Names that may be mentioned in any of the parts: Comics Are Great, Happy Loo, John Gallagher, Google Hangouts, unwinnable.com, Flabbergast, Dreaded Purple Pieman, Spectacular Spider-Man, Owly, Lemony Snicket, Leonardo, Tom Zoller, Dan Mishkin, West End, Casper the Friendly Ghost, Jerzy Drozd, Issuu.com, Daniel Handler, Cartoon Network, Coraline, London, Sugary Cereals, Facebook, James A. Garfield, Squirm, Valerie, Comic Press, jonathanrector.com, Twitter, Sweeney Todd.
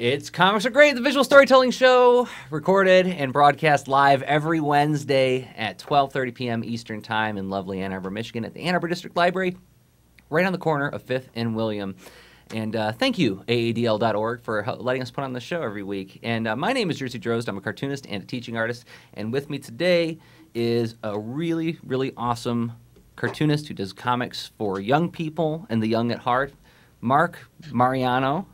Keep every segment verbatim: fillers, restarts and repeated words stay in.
It's Comics Are Great, the visual storytelling show, recorded and broadcast live every Wednesday at twelve thirty p m Eastern Time in lovely Ann Arbor, Michigan at the Ann Arbor District Library, right on the corner of fifth and William. And uh, thank you, A A D L dot org, for letting us put on the show every week. And uh, my name is Jerzy Drozd. I'm a cartoonist and a teaching artist. And with me today is a really, really awesome cartoonist who does comics for young people and the young at heart, Mark Mariano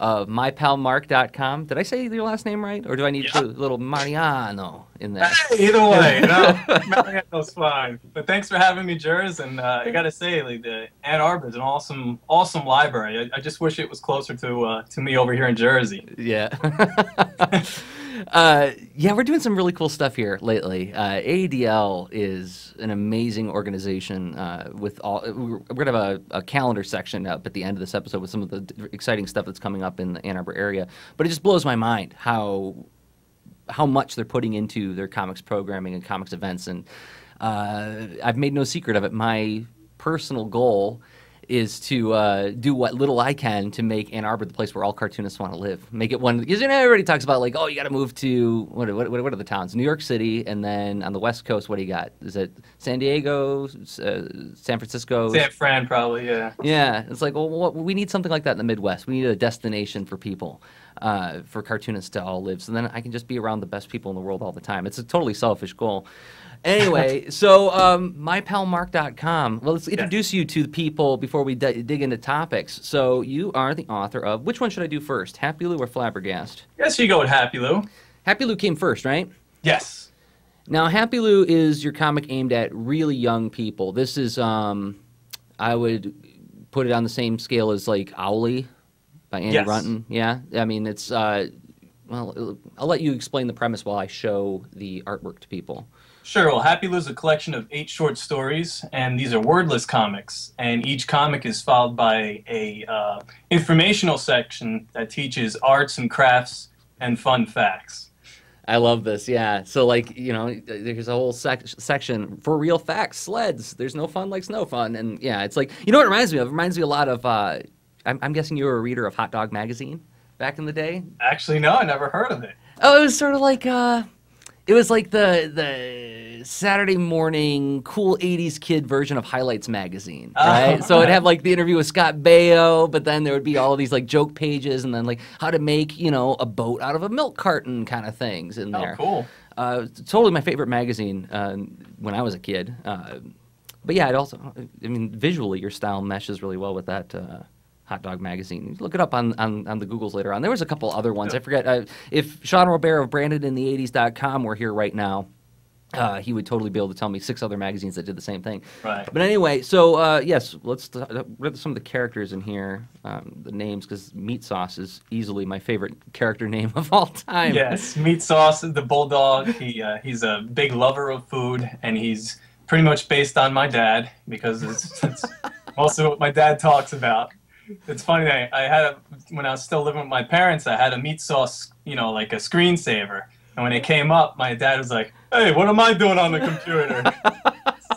of my pal mark dot com. Did I say your last name right? Or do I need yeah. to put a little Mariano in there? Hey, either way, no, Mariano's fine. But thanks for having me, Jers. And uh, I got to say, like, the Ann Arbor is an awesome, awesome library. I, I just wish it was closer to uh, to me over here in Jersey. Yeah. uh, yeah, we're doing some really cool stuff here lately. Uh, A A D L is an amazing organization. Uh, with all, we're going to have a, a calendar section up at the end of this episode with some of the exciting stuff that's coming up in the Ann Arbor area. But it just blows my mind how how much they're putting into their comics programming and comics events. And uh, I've made no secret of it. My personal goal is to uh, do what little I can to make Ann Arbor the place where all cartoonists want to live. Make it one, because you know, everybody talks about, like, oh, you got to move to, what, what, what are the towns? New York City, and then on the West Coast, what do you got? Is it San Diego, uh, San Francisco? San Fran, probably, yeah. Yeah, it's like, well, what, we need something like that in the Midwest. We need a destination for people, uh, for cartoonists to all live. So then I can just be around the best people in the world all the time. It's a totally selfish goal. Anyway, so um, my pal mark dot com. Well, let's introduce yeah. you to the people before we d dig into topics. So you are the author of, which one should I do first, Happy Loo or Flabbergast? Yes, you go with Happy Loo. Happy Loo came first, right? Yes. Now, Happy Loo is your comic aimed at really young people. This is, um, I would put it on the same scale as, like, Owly by Andy yes. Runton. Yeah? I mean, it's, uh, well, I'll let you explain the premise while I show the artwork to people. Sure. Well, Happy Loo is a collection of eight short stories, and these are wordless comics. And each comic is followed by a uh, informational section that teaches arts and crafts and fun facts. I love this. Yeah. So, like, you know, there's a whole sec section for real facts, sleds. There's no fun like snow fun, and yeah, it's like, you know what it reminds me of? It reminds me a lot of. Uh, I'm, I'm guessing you were a reader of Hot Dog Magazine back in the day. Actually, no, I never heard of it. Oh, it was sort of like. Uh, It was like the the Saturday morning cool eighties kid version of Highlights magazine, right? Oh. So it'd have, like, the interview with Scott Baio, but then there would be all of these, like, joke pages, and then, like, how to make, you know, a boat out of a milk carton kind of things in there. Oh, cool. Uh, totally my favorite magazine uh, when I was a kid. Uh, but yeah, it also, I mean, visually your style meshes really well with that. Uh, Hot Dog Magazine. Look it up on, on, on the Googles later on. There was a couple other ones. I forget. Uh, if Sean Robert of branded in the eighties dot com were here right now, uh, he would totally be able to tell me six other magazines that did the same thing. Right. But anyway, so, uh, yes, let's uh, read some of the characters in here, um, the names, because Meat Sauce is easily my favorite character name of all time. Yes, Meat Sauce, the bulldog. He uh, he's a big lover of food, and he's pretty much based on my dad, because it's, it's also what my dad talks about. It's funny, I, I had, a, when I was still living with my parents, I had a Meat Sauce, you know, like a screensaver. And when it came up, my dad was like, hey, what am I doing on the computer?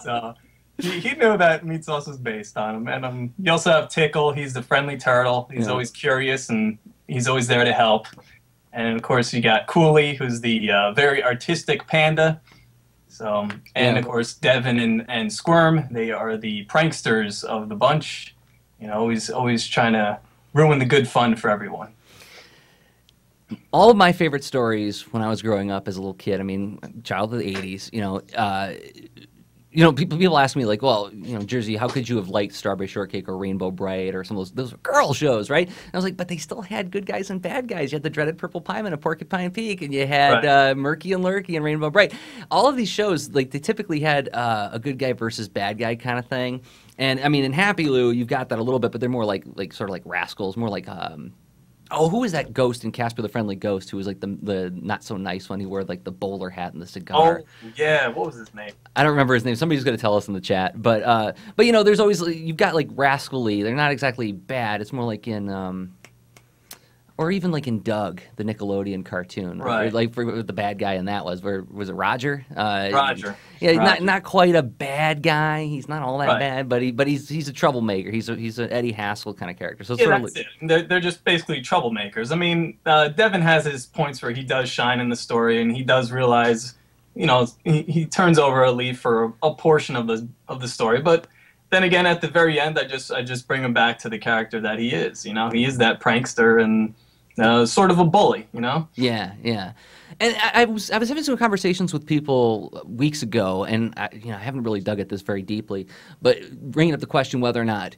So he, he knew that Meat Sauce was based on him. And um, you also have Tickle. He's the friendly turtle. He's yeah. always curious, and he's always there to help. And, of course, you got Cooley, who's the uh, very artistic panda. So, And, yeah. of course, Devin and, and Squirm, they are the pranksters of the bunch. You know, always, always trying to ruin the good fun for everyone. All of my favorite stories when I was growing up as a little kid, I mean, child of the eighties, you know, uh, you know, people, people ask me, like, well, you know, Jerzy, how could you have liked Strawberry Shortcake or Rainbow Brite or some of those, those girl shows, right? And I was like, but they still had good guys and bad guys. You had the dreaded Purple Pieman of Porcupine Peak, and you had right. uh, Murky and Lurky and Rainbow Brite. All of these shows, like, they typically had uh, a good guy versus bad guy kind of thing. And, I mean, in Happy Loo, you've got that a little bit, but they're more like, like sort of like rascals, more like, um, oh, who was that ghost in Casper the Friendly Ghost who was, like, the, the not-so-nice one? He wore, like, the bowler hat and the cigar. Oh, yeah. What was his name? I don't remember his name. Somebody's going to tell us in the chat. But, uh, but you know, there's always, you've got, like, rascally. They're not exactly bad. It's more like in um, or even like in Doug, the Nickelodeon cartoon, right? Right. Like for the bad guy in that was where was it Roger? Uh, Roger. Yeah, Roger. not not quite a bad guy. He's not all that right. bad, but he but he's he's a troublemaker. He's a, he's an Eddie Haskell kind of character. So it's yeah, sort that's of like, it. They're they're just basically troublemakers. I mean, uh, Devin has his points where he does shine in the story, and he does realize, you know, he, he turns over a leaf for a portion of the of the story, but. Then again, at the very end, I just I just bring him back to the character that he is. You know, he is that prankster and uh, sort of a bully. You know. Yeah, yeah. And I, I was I was having some conversations with people weeks ago, and I, you know, I haven't really dug at this very deeply, but bringing up the question whether or not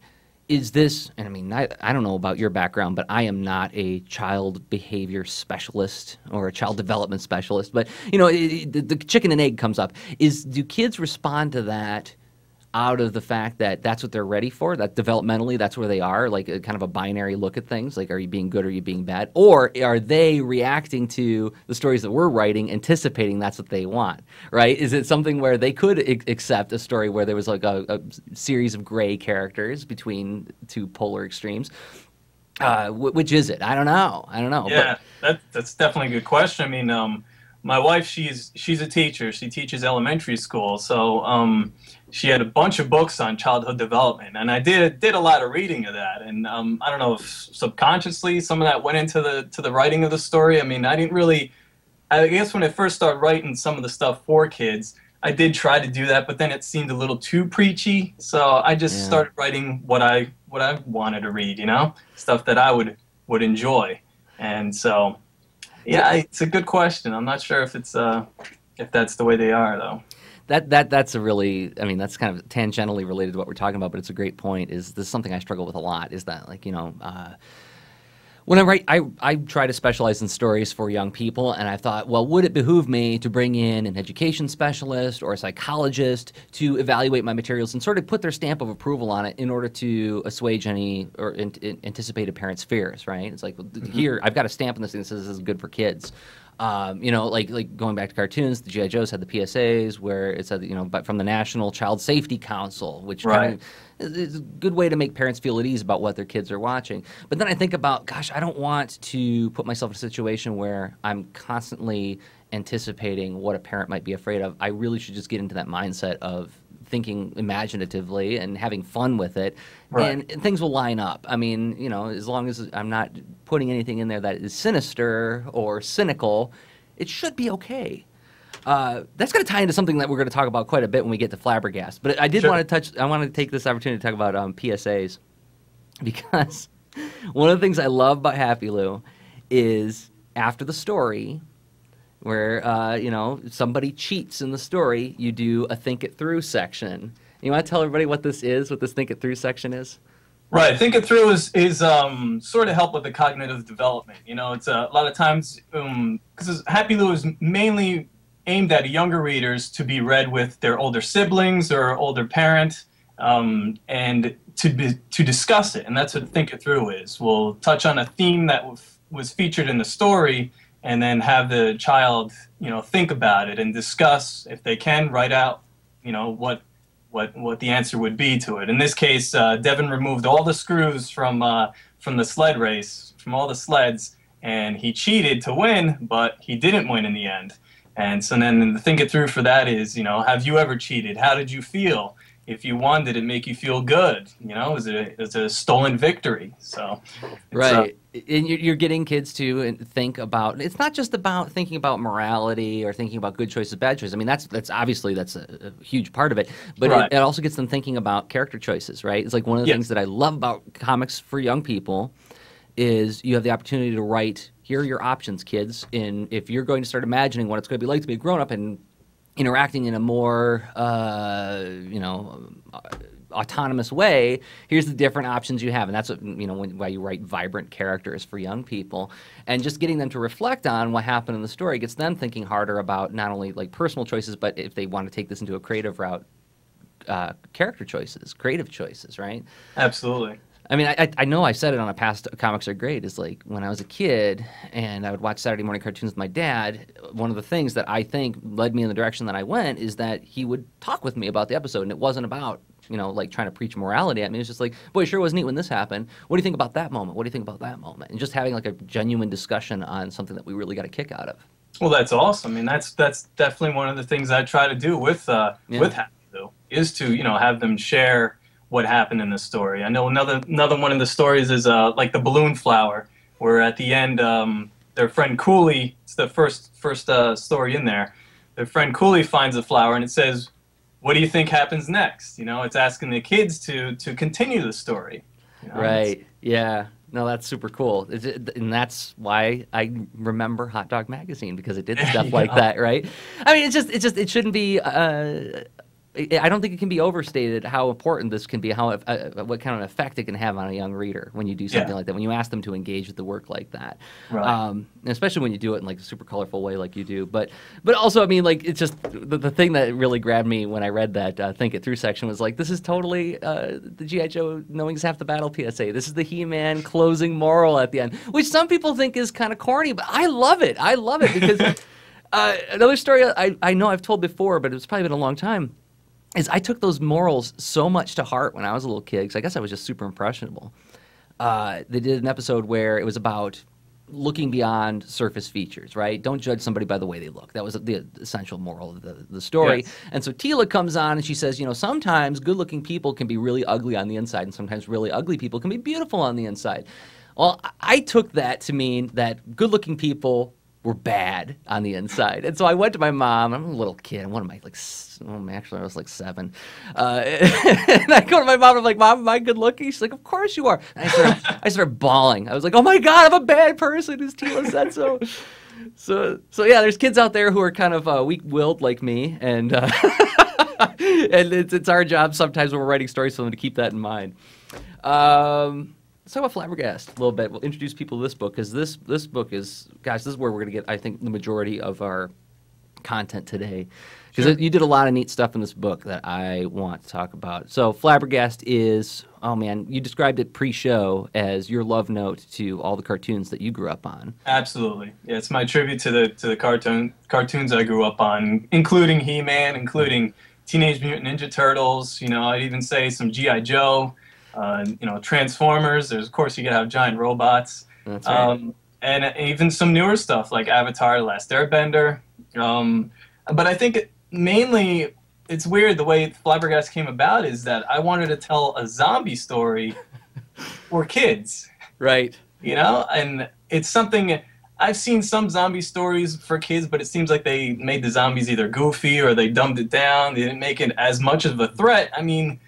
is this, and I mean, I, I don't know about your background, but I am not a child behavior specialist or a child development specialist, but you know, it, the, the chicken and egg comes up. Is do kids respond to that? Out of the fact that that's what they're ready for, that developmentally that's where they are, like a, kind of a binary look at things, like are you being good or are you being bad? Or are they reacting to the stories that we're writing, anticipating that's what they want, right? Is it something where they could accept a story where there was like a, a series of gray characters between two polar extremes? Uh, which is it? I don't know. I don't know. Yeah, but that, that's definitely a good question. I mean, um, my wife, she's, she's a teacher. She teaches elementary school, so... Um, she had a bunch of books on childhood development, and I did did a lot of reading of that. And um, I don't know if subconsciously some of that went into the to the writing of the story. I mean, I didn't really. I guess when I first started writing some of the stuff for kids, I did try to do that, but then it seemed a little too preachy. So I just yeah. started writing what I what I wanted to read, you know, stuff that I would would enjoy. And so, yeah, I, it's a good question. I'm not sure if it's uh, if that's the way they are though. That, that, that's a really, I mean, that's kind of tangentially related to what we're talking about, but it's a great point. Is this is something I struggle with a lot, is that, like, you know, uh, when I write, I, I try to specialize in stories for young people, and I thought, well, would it behoove me to bring in an education specialist or a psychologist to evaluate my materials and sort of put their stamp of approval on it in order to assuage any or in, in, anticipated parents' fears, right? It's like, well, mm-hmm. here, I've got a stamp on this thing that says this is good for kids. Um, you know, like like going back to cartoons, the G I Joes had the P S As where it said, you know, but from the National Child Safety Council, which right. kind of is a good way to make parents feel at ease about what their kids are watching. But then I think about, gosh, I don't want to put myself in a situation where I'm constantly anticipating what a parent might be afraid of. I really should just get into that mindset of thinking imaginatively and having fun with it, right. and, and things will line up. I mean, you know, as long as I'm not putting anything in there that is sinister or cynical, it should be okay. Uh, that's going to tie into something that we're going to talk about quite a bit when we get to Flabbergast. But I did sure. want to touch. I want to take this opportunity to talk about um, P S As, because one of the things I love about Happy Loo is after the story, where, uh, you know, somebody cheats in the story, you do a Think It Through section. You want to tell everybody what this is, what this Think It Through section is? Right. Think It Through is, is um, sort of help with the cognitive development. You know, it's a, a lot of times, um, because Happy Loo is mainly aimed at younger readers to be read with their older siblings or older parent, um, and to, be, to discuss it. And that's what Think It Through is. We'll touch on a theme that was featured in the story, and then have the child, you know, think about it and discuss, if they can, write out, you know, what what what the answer would be to it. In this case, uh, Devin removed all the screws from uh, from the sled race, from all the sleds, and he cheated to win, but he didn't win in the end. And so then the Think It Through for that is, you know, have you ever cheated? How did you feel? If you won, did it make you feel good? You know, is it a, it's a stolen victory? So, right. Uh, and you're getting kids to think about, it's not just about thinking about morality or thinking about good choices, bad choices. I mean, that's that's obviously that's a, a huge part of it, but right. it, it also gets them thinking about character choices, right? It's like one of the yes. things that I love about comics for young people is you have the opportunity to write, here are your options, kids, and if you're going to start imagining what it's going to be like to be a grown-up and interacting in a more, uh, you know, autonomous way, here's the different options you have. And that's what, you know, when, why you write vibrant characters for young people. And just getting them to reflect on what happened in the story gets them thinking harder about not only like personal choices, but if they want to take this into a creative route, uh, character choices, creative choices, right? Absolutely. I I mean, I, I know I've said it on a past Comics Are Great, is like when I was a kid and I would watch Saturday morning cartoons with my dad, one of the things that I think led me in the direction that I went is that he would talk with me about the episode, and it wasn't about, you know, like trying to preach morality at me. It was just like, boy, it sure was neat when this happened. What do you think about that moment? What do you think about that moment? And just having like a genuine discussion on something that we really got a kick out of. Well, that's awesome. I mean, that's that's definitely one of the things I try to do with uh, yeah. with Happy Loo, is to, you know, have them share what happened in the story. I know another another one of the stories is uh, like the balloon flower, where at the end um, their friend Cooley, it's the first first uh, story in there. Their friend Cooley finds the flower and it says, "What do you think happens next?" You know, it's asking the kids to to continue the story. You know? Right. Yeah. No, that's super cool. And that's why I remember Hot Dog Magazine, because it did stuff yeah. like that, right? I mean, it's just, it's just, it shouldn't be, uh, I don't think it can be overstated how important this can be, how uh, what kind of effect it can have on a young reader when you do something yeah. like that, when you ask them to engage with the work like that. Right. Um, and especially when you do it in like a super colorful way like you do. But, but also, I mean, like, it's just, the, the thing that really grabbed me when I read that uh, Think It Through section was like, this is totally uh, the G I Joe Knowing's Half the Battle P S A. This is the He-Man closing moral at the end, which some people think is kind of corny, but I love it. I love it because uh, another story I, I know I've told before, but it's probably been a long time, is I took those morals so much to heart when I was a little kid, because I guess I was just super impressionable. Uh, they did an episode where it was about looking beyond surface features, right? Don't judge somebody by the way they look. That was the essential moral of the, the story. Yes. And so Tila comes on and she says, you know, sometimes good-looking people can be really ugly on the inside, and sometimes really ugly people can be beautiful on the inside. Well, I took that to mean that good-looking people were bad on the inside. And so I went to my mom. I'm a little kid. What am I, like, well, actually I was like seven. Uh, and I go to my mom, and I'm like, Mom, am I good looking? She's like, of course you are. And I started, I started bawling. I was like, oh my God, I'm a bad person, who's Tila said so. So, so yeah, there's kids out there who are kind of uh, weak-willed like me, and, uh, and it's, it's our job sometimes when we're writing stories for them to keep that in mind. Um, Let's talk about Flabbergast a little bit. We'll introduce people to this book, because this, this book is, guys, this is where we're going to get, I think, the majority of our content today. Because sure. you did a lot of neat stuff in this book that I want to talk about. So Flabbergast is, oh man, you described it pre-show as your love note to all the cartoons that you grew up on. Absolutely. Yeah, it's my tribute to the, to the cartoon, cartoons I grew up on, including He-Man, including Teenage Mutant Ninja Turtles, you know, I'd even say some G I Joe. Uh, you know, Transformers. There's, of course, you gotta have giant robots. That's right. um, and even some newer stuff like Avatar, Last Airbender. Um, but I think mainly it's weird the way Flabbergast came about is that I wanted to tell a zombie story for kids. Right. You know, and it's something I've seen some zombie stories for kids, but it seems like they made the zombies either goofy or they dumbed it down. They didn't make it as much of a threat. I mean,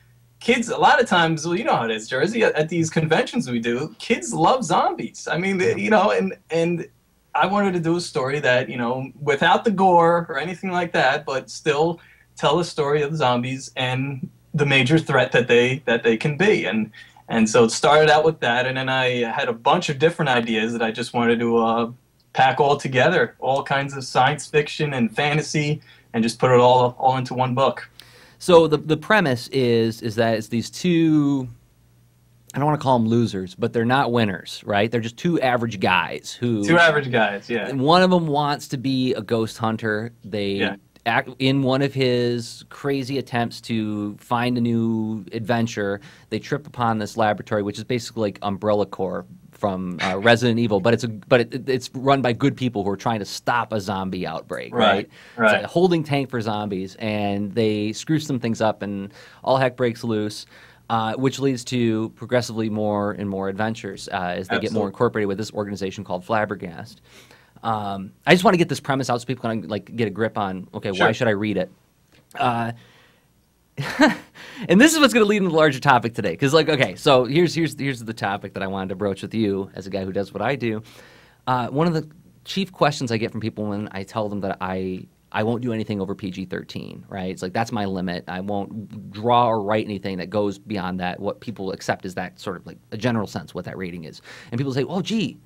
kids, a lot of times, well, you know how it is, Jerzy, at, at these conventions we do, kids love zombies. I mean, they, you know, and, and I wanted to do a story that, you know, without the gore or anything like that, but still tell a story of zombies and the major threat that they, that they can be. And, and so it started out with that, and then I had a bunch of different ideas that I just wanted to uh, pack all together, all kinds of science fiction and fantasy, and just put it all, all into one book. So the, the premise is, is that it's these two, I don't want to call them losers, but they're not winners, right? They're just two average guys who... Two average guys, yeah. One of them wants to be a ghost hunter. They yeah. act in one of his crazy attempts to find a new adventure. They trip upon this laboratory, which is basically like Umbrella Corps from uh, Resident Evil, but it's a, but it, it's run by good people who are trying to stop a zombie outbreak, right? Right. right. It's a holding tank for zombies, and they screw some things up, and all heck breaks loose, uh, which leads to progressively more and more adventures uh, as they Absolutely. Get more incorporated with this organization called Flabbergast. Um, I just want to get this premise out so people can like get a grip on, okay, sure. why should I read it? Uh, and this is what's going to lead into the larger topic today, because like, okay, so here's here's here's the topic that I wanted to broach with you as a guy who does what I do. Uh, one of the chief questions I get from people when I tell them that I I won't do anything over P G thirteen, right? It's like that's my limit. I won't draw or write anything that goes beyond that. What people accept is that sort of like a general sense what that rating is. And people say, oh, gee,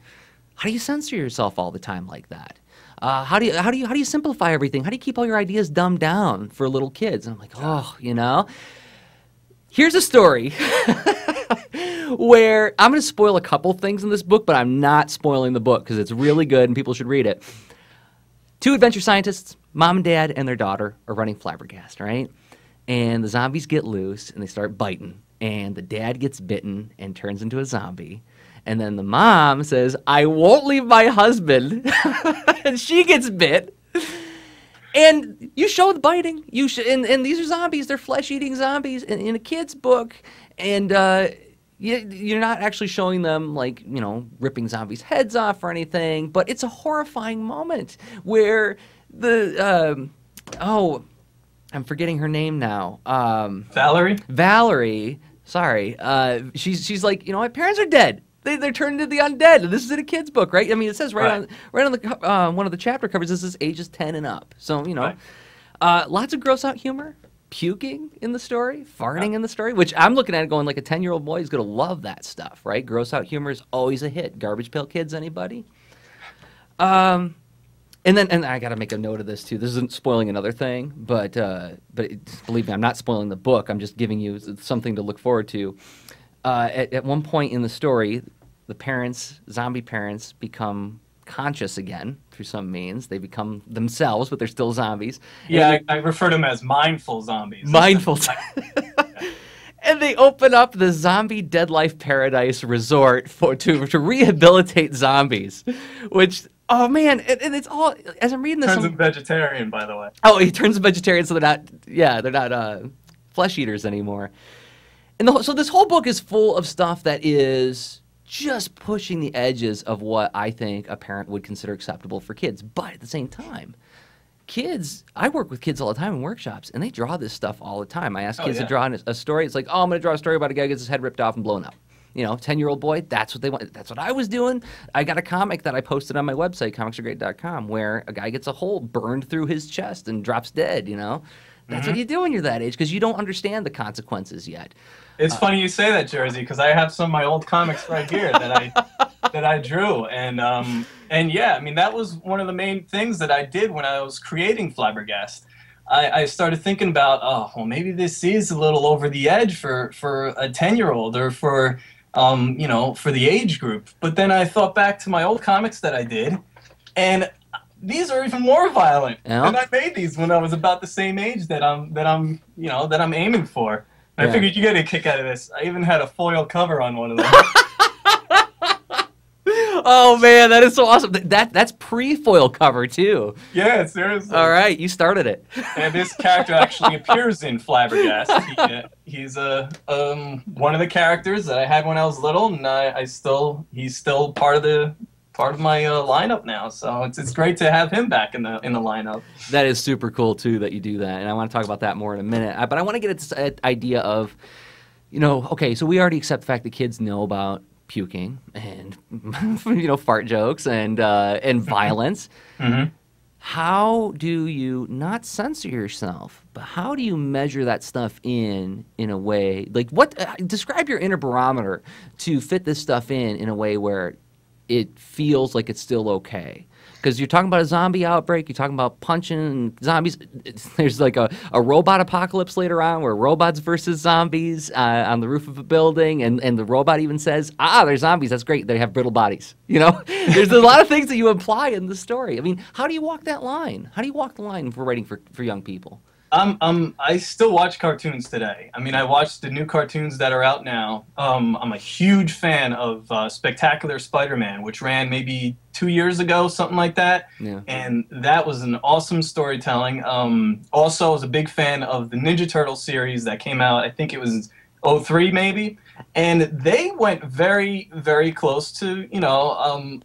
how do you censor yourself all the time like that? Uh, how do you how do you how do you simplify everything? How do you keep all your ideas dumbed down for little kids? And I'm like, oh, you know. Here's a story where I'm going to spoil a couple things in this book, but I'm not spoiling the book because it's really good and people should read it. Two adventure scientists, mom and dad and their daughter, are running Flabbergast, right? And the zombies get loose and they start biting. And the dad gets bitten and turns into a zombie. And then the mom says, I won't leave my husband. And she gets bit. And you show the biting. You sh and, and these are zombies. They're flesh-eating zombies in, in a kid's book. And uh, you, you're not actually showing them, like, you know, ripping zombies' heads off or anything. But it's a horrifying moment where the, um, oh, I'm forgetting her name now. Um, Valerie? Valerie. Sorry. Uh, she's, she's like, you know, my parents are dead. They, they're turned into the undead. This is in a kid's book, right? I mean, it says right, right. on right on the uh, one of the chapter covers, this is ages ten and up. So, you know, right. uh, lots of gross-out humor, puking in the story, farting yeah. in the story, which I'm looking at it going like a ten-year-old boy is going to love that stuff, right? Gross-out humor is always a hit. Garbage Pail Kids, anybody? Um... And then, and I got to make a note of this too. This isn't spoiling another thing, but uh, but it, believe me, I'm not spoiling the book. I'm just giving you something to look forward to. Uh, at, at one point in the story, the parents, zombie parents, become conscious again through some means. They become themselves, but they're still zombies. Yeah, and I, I refer to them as mindful zombies. Mindful. And they open up the Zombie Dead Life Paradise Resort for to to rehabilitate zombies, which. Oh, man, and, and it's all, as I'm reading this... Turns I'm, vegetarian, by the way. Oh, he turns vegetarian, so they're not, yeah, they're not uh, flesh eaters anymore. And the, so this whole book is full of stuff that is just pushing the edges of what I think a parent would consider acceptable for kids. But at the same time, kids, I work with kids all the time in workshops, and they draw this stuff all the time. I ask oh, kids yeah. to draw a story. It's like, oh, I'm going to draw a story about a guy who gets his head ripped off and blown up. You know, ten-year-old boy, that's what they want. That's what I was doing. I got a comic that I posted on my website, comics are great dot com, where a guy gets a hole burned through his chest and drops dead, you know. That's mm-hmm. what you do when you're that age because you don't understand the consequences yet. It's uh, funny you say that, Jerzy, because I have some of my old comics right here that I that I drew. And, um, and yeah, I mean, that was one of the main things that I did when I was creating Flabbergast. I started thinking about, oh, well, maybe this is a little over the edge for, for a ten-year-old or for, um, you know, for the age group. But then I thought back to my old comics that I did, and these are even more violent. Yep. And I made these when I was about the same age that I'm, that I'm you know, that I'm aiming for. And yeah. I figured you get a kick out of this. I even had a foil cover on one of them. Oh, man, that is so awesome. That That's pre-foil cover, too. Yeah, seriously. All right, you started it. And this character actually appears in Flabbergast. He, uh, he's uh, um, one of the characters that I had when I was little, and I, I still he's still part of the part of my uh, lineup now. So it's it's great to have him back in the in the lineup. That is super cool, too, that you do that. And I want to talk about that more in a minute. I, but I want to get at this idea of, you know, okay, so we already accept the fact that kids know about puking and, you know, fart jokes and uh, and violence. Mm-hmm. How do you not censor yourself, but how do you measure that stuff in in a way? Like, what? Uh, describe your inner barometer to fit this stuff in in a way where it feels like it's still okay. Because you're talking about a zombie outbreak, you're talking about punching zombies. It's, there's like a, a robot apocalypse later on where robots versus zombies uh, on the roof of a building, and, and the robot even says, ah, they're zombies, that's great, they have brittle bodies. You know, there's a lot of things that you imply in the story. I mean, how do you walk that line? How do you walk the line for writing for, for young people? Um, um, I still watch cartoons today. I mean, I watch the new cartoons that are out now. Um, I'm a huge fan of uh, Spectacular Spider-Man, which ran maybe two years ago, something like that. Yeah. And that was an awesome storytelling. Um, also, I was a big fan of the Ninja Turtles series that came out, I think it was oh three maybe. And they went very, very close to, you know... Um,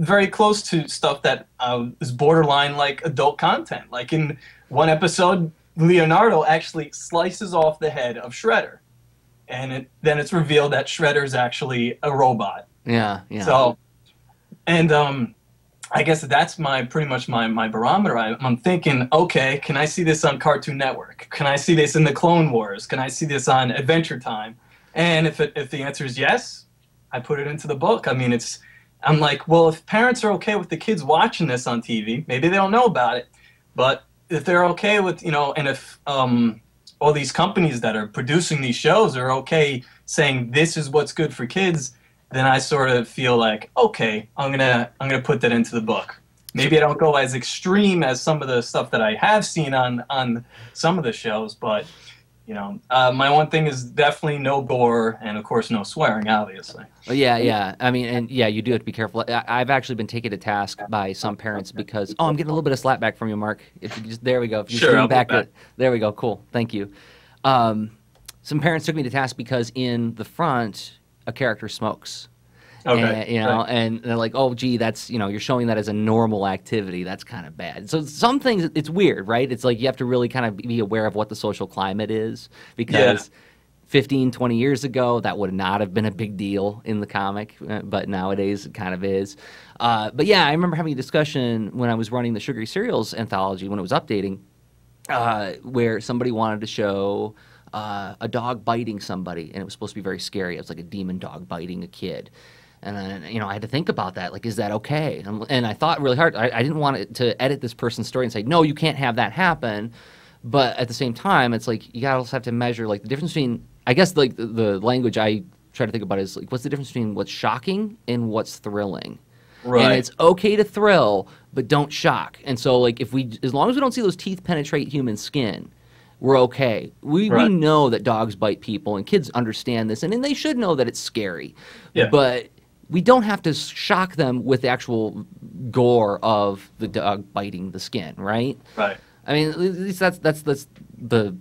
very close to stuff that uh, is borderline like adult content. Like in one episode, Leonardo actually slices off the head of Shredder, and it, then it's revealed that Shredder's actually a robot. Yeah, yeah. So, and um, I guess that's my pretty much my my barometer. I, I'm thinking, okay, can I see this on Cartoon Network? Can I see this in the Clone Wars? Can I see this on Adventure Time? And if it, if the answer is yes, I put it into the book. I mean, it's. I'm like, well, if parents are okay with the kids watching this on T V, maybe they don't know about it, but if they're okay with, you know, and if um, all these companies that are producing these shows are okay saying this is what's good for kids, then I sort of feel like, okay, I'm gonna I'm gonna put that into the book. Maybe I don't go as extreme as some of the stuff that I have seen on on some of the shows, but you know, uh, my one thing is definitely no gore and, of course, no swearing, obviously. Yeah, yeah. I mean, and yeah, you do have to be careful. I, I've actually been taken to task by some parents because, oh, I'm getting a little bit of slap back from you, Mark. If you just, there we go. If you sure, I'll back, back. To, there we go. Cool. Thank you. Um, some parents took me to task because in the front, a character smokes. Okay. And, you know, right. and they're like, oh, gee, that's, you know, you're showing that as a normal activity. That's kind of bad. So some things, it's weird, right? It's like you have to really kind of be aware of what the social climate is, because yeah. fifteen, twenty years ago, that would not have been a big deal in the comic, but nowadays it kind of is. Uh, but yeah, I remember having a discussion when I was running the Sugary Cereals anthology when it was updating, uh, where somebody wanted to show uh, a dog biting somebody, and it was supposed to be very scary. It was like a demon dog biting a kid. And, I, you know, I had to think about that. Like, is that okay? And, and I thought really hard. I, I didn't want it to edit this person's story and say, no, you can't have that happen. But at the same time, it's like you gotta also have to measure, like, the difference between, I guess, like, the, the language I try to think about is, like, what's the difference between what's shocking and what's thrilling? Right. And it's okay to thrill, but don't shock. And so, like, if we, as long as we don't see those teeth penetrate human skin, we're okay. We, right. we know that dogs bite people, and kids understand this, and, and they should know that it's scary. Yeah. But we don't have to shock them with the actual gore of the dog biting the skin, right? Right. I mean, at least that's that's that's the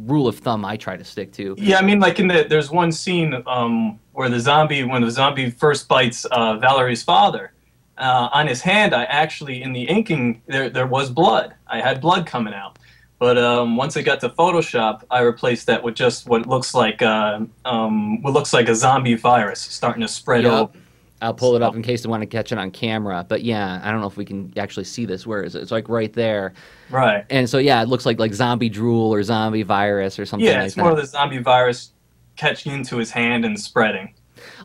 rule of thumb I try to stick to. Yeah, I mean, like in the there's one scene um, where the zombie, when the zombie first bites uh, Valerie's father, uh, on his hand, I actually in the inking there there was blood. I had blood coming out, but um, once I got to Photoshop, I replaced that with just what looks like uh, um, what looks like a zombie virus starting to spread yep. out. I'll pull it up in case they want to catch it on camera. But yeah, I don't know if we can actually see this. Where is it? It's like right there. Right. And so yeah, it looks like like zombie drool or zombie virus or something. Yeah, it's like more that. of the zombie virus catching into his hand and spreading.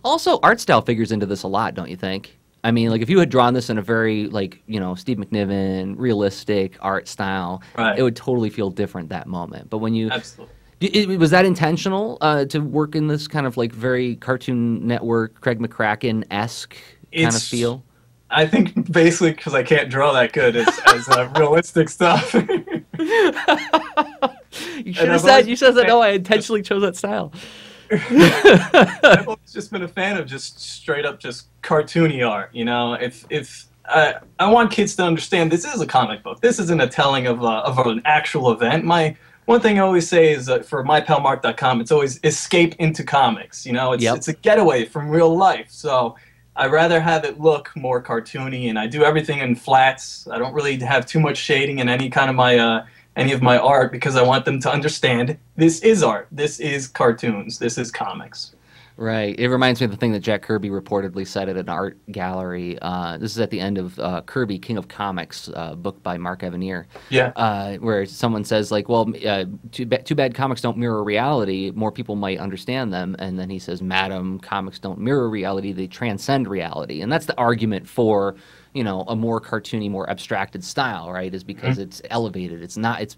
Also, art style figures into this a lot, don't you think? I mean, like, if you had drawn this in a very, like, you know, Steve McNiven, realistic art style, right. it would totally feel different that moment. But when you... Absolutely. It, was that intentional uh, to work in this kind of, like, very Cartoon Network, Craig McCracken-esque kind it's, of feel? I think basically because I can't draw that good as, as uh, realistic stuff. You should have said, you should have said, oh, I intentionally chose that style. I've always just been a fan of just straight up just cartoony art, you know. If if I I want kids to understand this is a comic book, this isn't a telling of a, of an actual event. My one thing I always say is that for my pal mark dot com, it's always escape into comics. You know, it's yep. it's a getaway from real life. So I rather have it look more cartoony, and I do everything in flats. I don't really have too much shading in any kind of my. Uh, any of my art, because I want them to understand this is art, this is cartoons, this is comics. Right. It reminds me of the thing that Jack Kirby reportedly said at an art gallery. Uh, this is at the end of uh, Kirby, King of Comics, uh, book by Mark Evanier. Yeah. Uh, where someone says, like, well, uh, too, ba too bad comics don't mirror reality. More people might understand them. And then he says, madam, comics don't mirror reality. They transcend reality. And that's the argument for, you know, a more cartoony, more abstracted style, right, is because mm-hmm. it's elevated. It's not, it's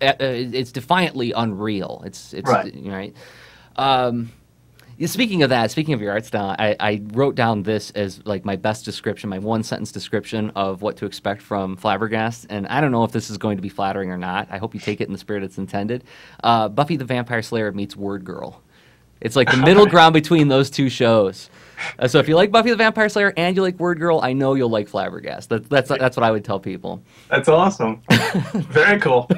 uh, it's defiantly unreal. It's, it's right. right? Um, Speaking of that, speaking of your art style, I, I wrote down this as like my best description, my one-sentence description of what to expect from Flabbergast, and I don't know if this is going to be flattering or not. I hope you take it in the spirit it's intended. Uh, Buffy the Vampire Slayer meets Word Girl. It's like the middle ground between those two shows. Uh, so if you like Buffy the Vampire Slayer and you like Word Girl, I know you'll like Flabbergast. That, that's that's what I would tell people. That's awesome. Very cool.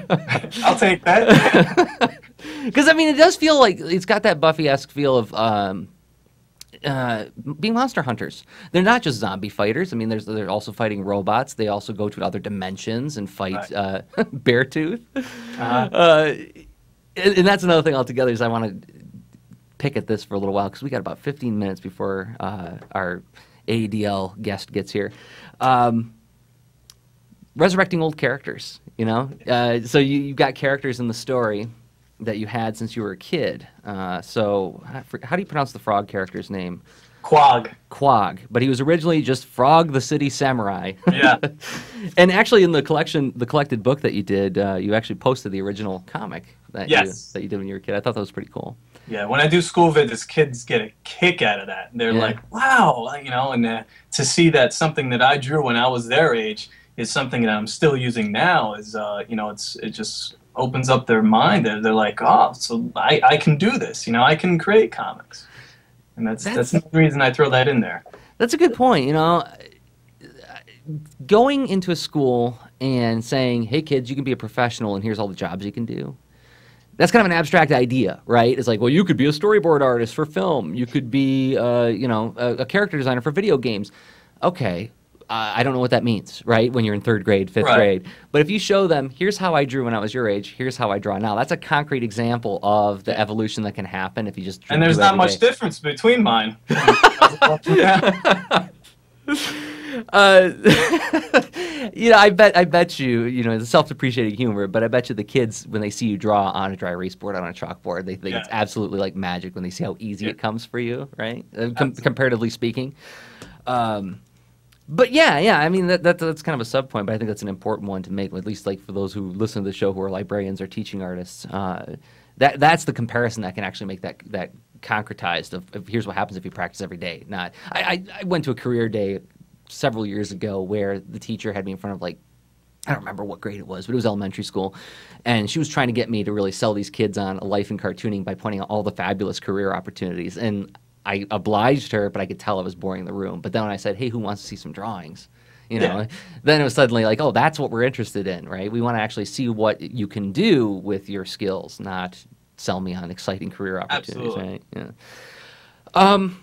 I'll take that. Because, I mean, it does feel like it's got that Buffy-esque feel of um, uh, being monster hunters. They're not just zombie fighters. I mean, there's, they're also fighting robots. They also go to other dimensions and fight right. uh, Beartooth. Uh-huh. uh, and, and that's another thing altogether is I want to pick at this for a little while because we got about fifteen minutes before uh, our A A D L guest gets here. Um, resurrecting old characters, you know? Uh, so you, you've got characters in the story that you had since you were a kid. Uh, so how do you pronounce the frog character's name? Quag. Quag. But he was originally just Frog the City Samurai. Yeah. And actually in the collection, the collected book that you did, uh, you actually posted the original comic that, yes. you, that you did when you were a kid. I thought that was pretty cool. Yeah, when I do school visits, kids get a kick out of that. They're yeah. like, wow, you know, and uh, to see that something that I drew when I was their age is something that I'm still using now is, uh, you know, it's it just opens up their mind. They're, they're like, oh, so I, I can do this, you know, I can create comics. And that's, that's, that's the reason I throw that in there. That's a good point, you know. Going into a school and saying, hey, kids, you can be a professional and here's all the jobs you can do. That's kind of an abstract idea, right? It's like, well, you could be a storyboard artist for film. You could be, uh, you know, a, a character designer for video games. Okay, uh, I don't know what that means, right, when you're in third grade, fifth right. grade. But if you show them, here's how I drew when I was your age, here's how I draw now, that's a concrete example of the evolution that can happen if you just drew. And there's not much day. difference between mine. Uh, you know, I bet, I bet you, you know, it's self-depreciating humor, but I bet you the kids, when they see you draw on a dry erase board, on a chalkboard, they think yeah. it's absolutely like magic when they see how easy yeah. it comes for you, right? Com comparatively speaking. Um, but yeah, yeah, I mean, that, that, that's kind of a sub-point, but I think that's an important one to make, at least like for those who listen to the show who are librarians or teaching artists. Uh, that, that's the comparison that can actually make that, that concretized of, of here's what happens if you practice every day. Not, I, I, I went to a career day several years ago where the teacher had me in front of, like, I don't remember what grade it was, but it was elementary school, and she was trying to get me to really sell these kids on a life in cartooning by pointing out all the fabulous career opportunities, and I obliged her, but I could tell I was boring the room. But then when I said, hey, who wants to see some drawings, you know, yeah. then it was suddenly like, oh, that's what we're interested in, right? We want to actually see what you can do with your skills, not sell me on exciting career opportunities. Absolutely. Right? Yeah. Um,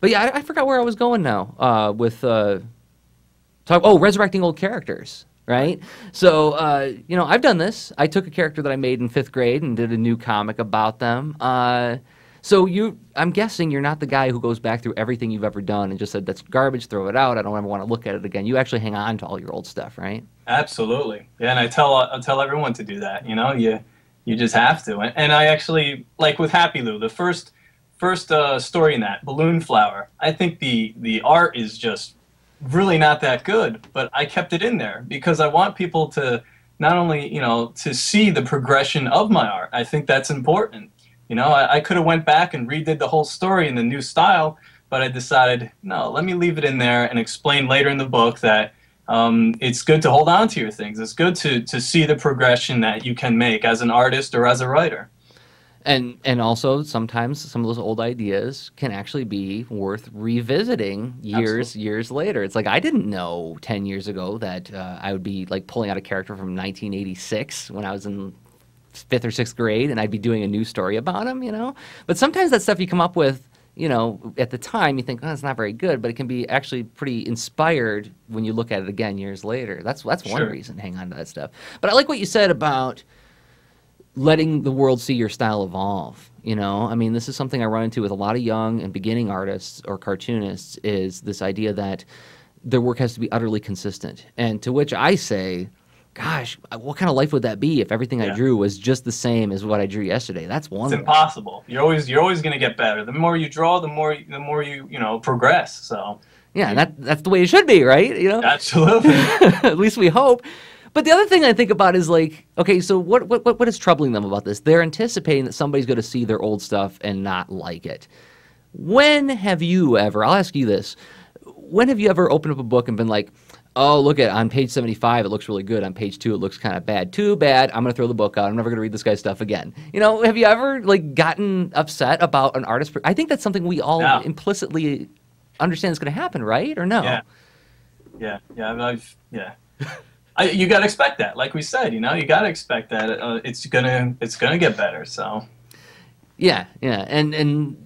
But yeah, I, I forgot where I was going now uh, with uh, talk. Oh, resurrecting old characters, right? So uh, you know, I've done this. I took a character that I made in fifth grade and did a new comic about them. Uh, so you, I'm guessing you're not the guy who goes back through everything you've ever done and just said that's garbage, throw it out. I don't ever want to look at it again. You actually hang on to all your old stuff, right? Absolutely. Yeah, and I tell I tell everyone to do that. You know, you you just have to. And, and I actually, like with Happy Loo, the first. First uh, story in that, Balloon Flower. I think the, the art is just really not that good, but I kept it in there because I want people to not only, you know, to see the progression of my art. I think that's important. You know, I, I could have went back and redid the whole story in the new style, but I decided, no, let me leave it in there and explain later in the book that um, it's good to hold on to your things. It's good to, to see the progression that you can make as an artist or as a writer. And, and also, sometimes some of those old ideas can actually be worth revisiting years, Absolutely. years later. It's like, I didn't know ten years ago that uh, I would be like pulling out a character from nineteen eighty-six when I was in fifth or sixth grade and I'd be doing a new story about him, you know? But sometimes that stuff you come up with, you know, at the time you think, oh, it's not very good, but it can be actually pretty inspired when you look at it again years later. That's, that's one Sure. reason to hang on to that stuff. But I like what you said about letting the world see your style evolve, you know? I mean, this is something I run into with a lot of young and beginning artists or cartoonists is this idea that their work has to be utterly consistent. And to which I say, gosh, what kind of life would that be if everything yeah. I drew was just the same as what I drew yesterday? That's wonderful. It's impossible. You're always, you're always gonna get better. The more you draw, the more, the more you, you know, progress, so. Yeah, and that, that's the way it should be, right? You know? Absolutely. At least we hope. But the other thing I think about is like, okay, so what, what, what is troubling them about this? They're anticipating that somebody's going to see their old stuff and not like it. When have you ever, I'll ask you this, when have you ever opened up a book and been like, oh, look at on page seventy-five, it looks really good. On page two, it looks kind of bad. Too bad. I'm going to throw the book out. I'm never going to read this guy's stuff again. You know, have you ever like gotten upset about an artist? I think that's something we all no. implicitly understand is going to happen, right? Or no? Yeah. Yeah. Yeah. I've, yeah. I, you gotta expect that, like we said. You know, you gotta expect that uh, it's gonna it's gonna get better. So, yeah, yeah, and and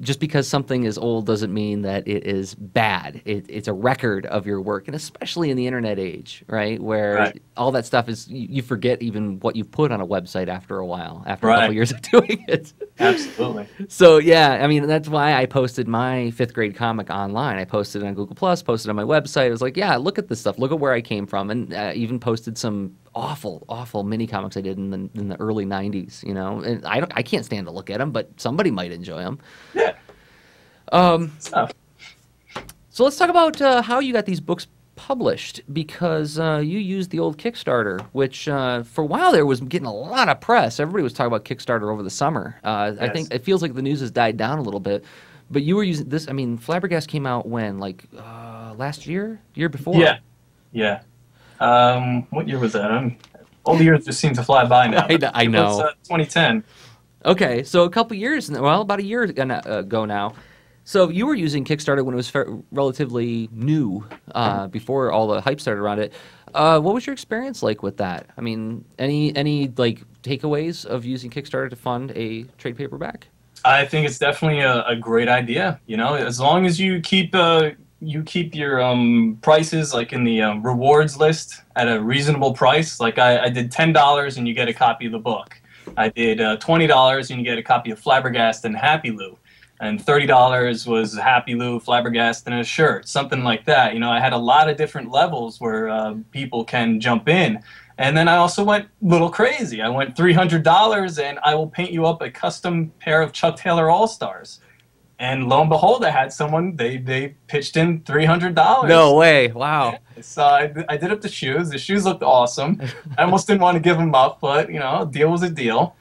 just because something is old doesn't mean that it is bad. It, it's a record of your work, and especially in the internet age, right, where right. all that stuff is you, you forget even what you put on a website after a while, after right. a couple years of doing it. Absolutely. So yeah, I mean that's why I posted my fifth grade comic online. I posted it on Google Plus, posted it on my website. I was like, yeah, look at this stuff. Look at where I came from, and uh, even posted some awful, awful mini comics I did in the in the early nineties. You know, and I don't, I can't stand to look at them, but somebody might enjoy them. Yeah. Um, stuff. So let's talk about uh, how you got these books published, because uh, you used the old Kickstarter, which uh, for a while there was getting a lot of press. Everybody was talking about Kickstarter over the summer. Uh, yes. I think it feels like the news has died down a little bit. But you were using this. I mean, Flabbergast came out when, like, uh, last year, year before. Yeah, yeah. Um, what year was that? I'm, all the years just seem to fly by now. I, I know. It was, uh, twenty ten. Okay, so a couple years. Well, about a year ago now. So you were using Kickstarter when it was relatively new, uh, before all the hype started around it. Uh, what was your experience like with that? I mean, any any like takeaways of using Kickstarter to fund a trade paperback? I think it's definitely a, a great idea. You know, as long as you keep uh, you keep your um, prices like in the um, rewards list at a reasonable price. Like I, I did ten dollars and you get a copy of the book. I did uh, twenty dollars and you get a copy of Flabbergast and Happy Loo. And thirty dollars was Happy Loo, Flabbergast, and a shirt, something like that. You know, I had a lot of different levels where uh, people can jump in. And then I also went a little crazy. I went three hundred dollars, and I will paint you up a custom pair of Chuck Taylor All-Stars. And lo and behold, I had someone, they, they pitched in three hundred dollars. No way, wow. Yeah, so I, I did up the shoes. The shoes looked awesome. I almost didn't want to give them up, but, you know, a deal was a deal.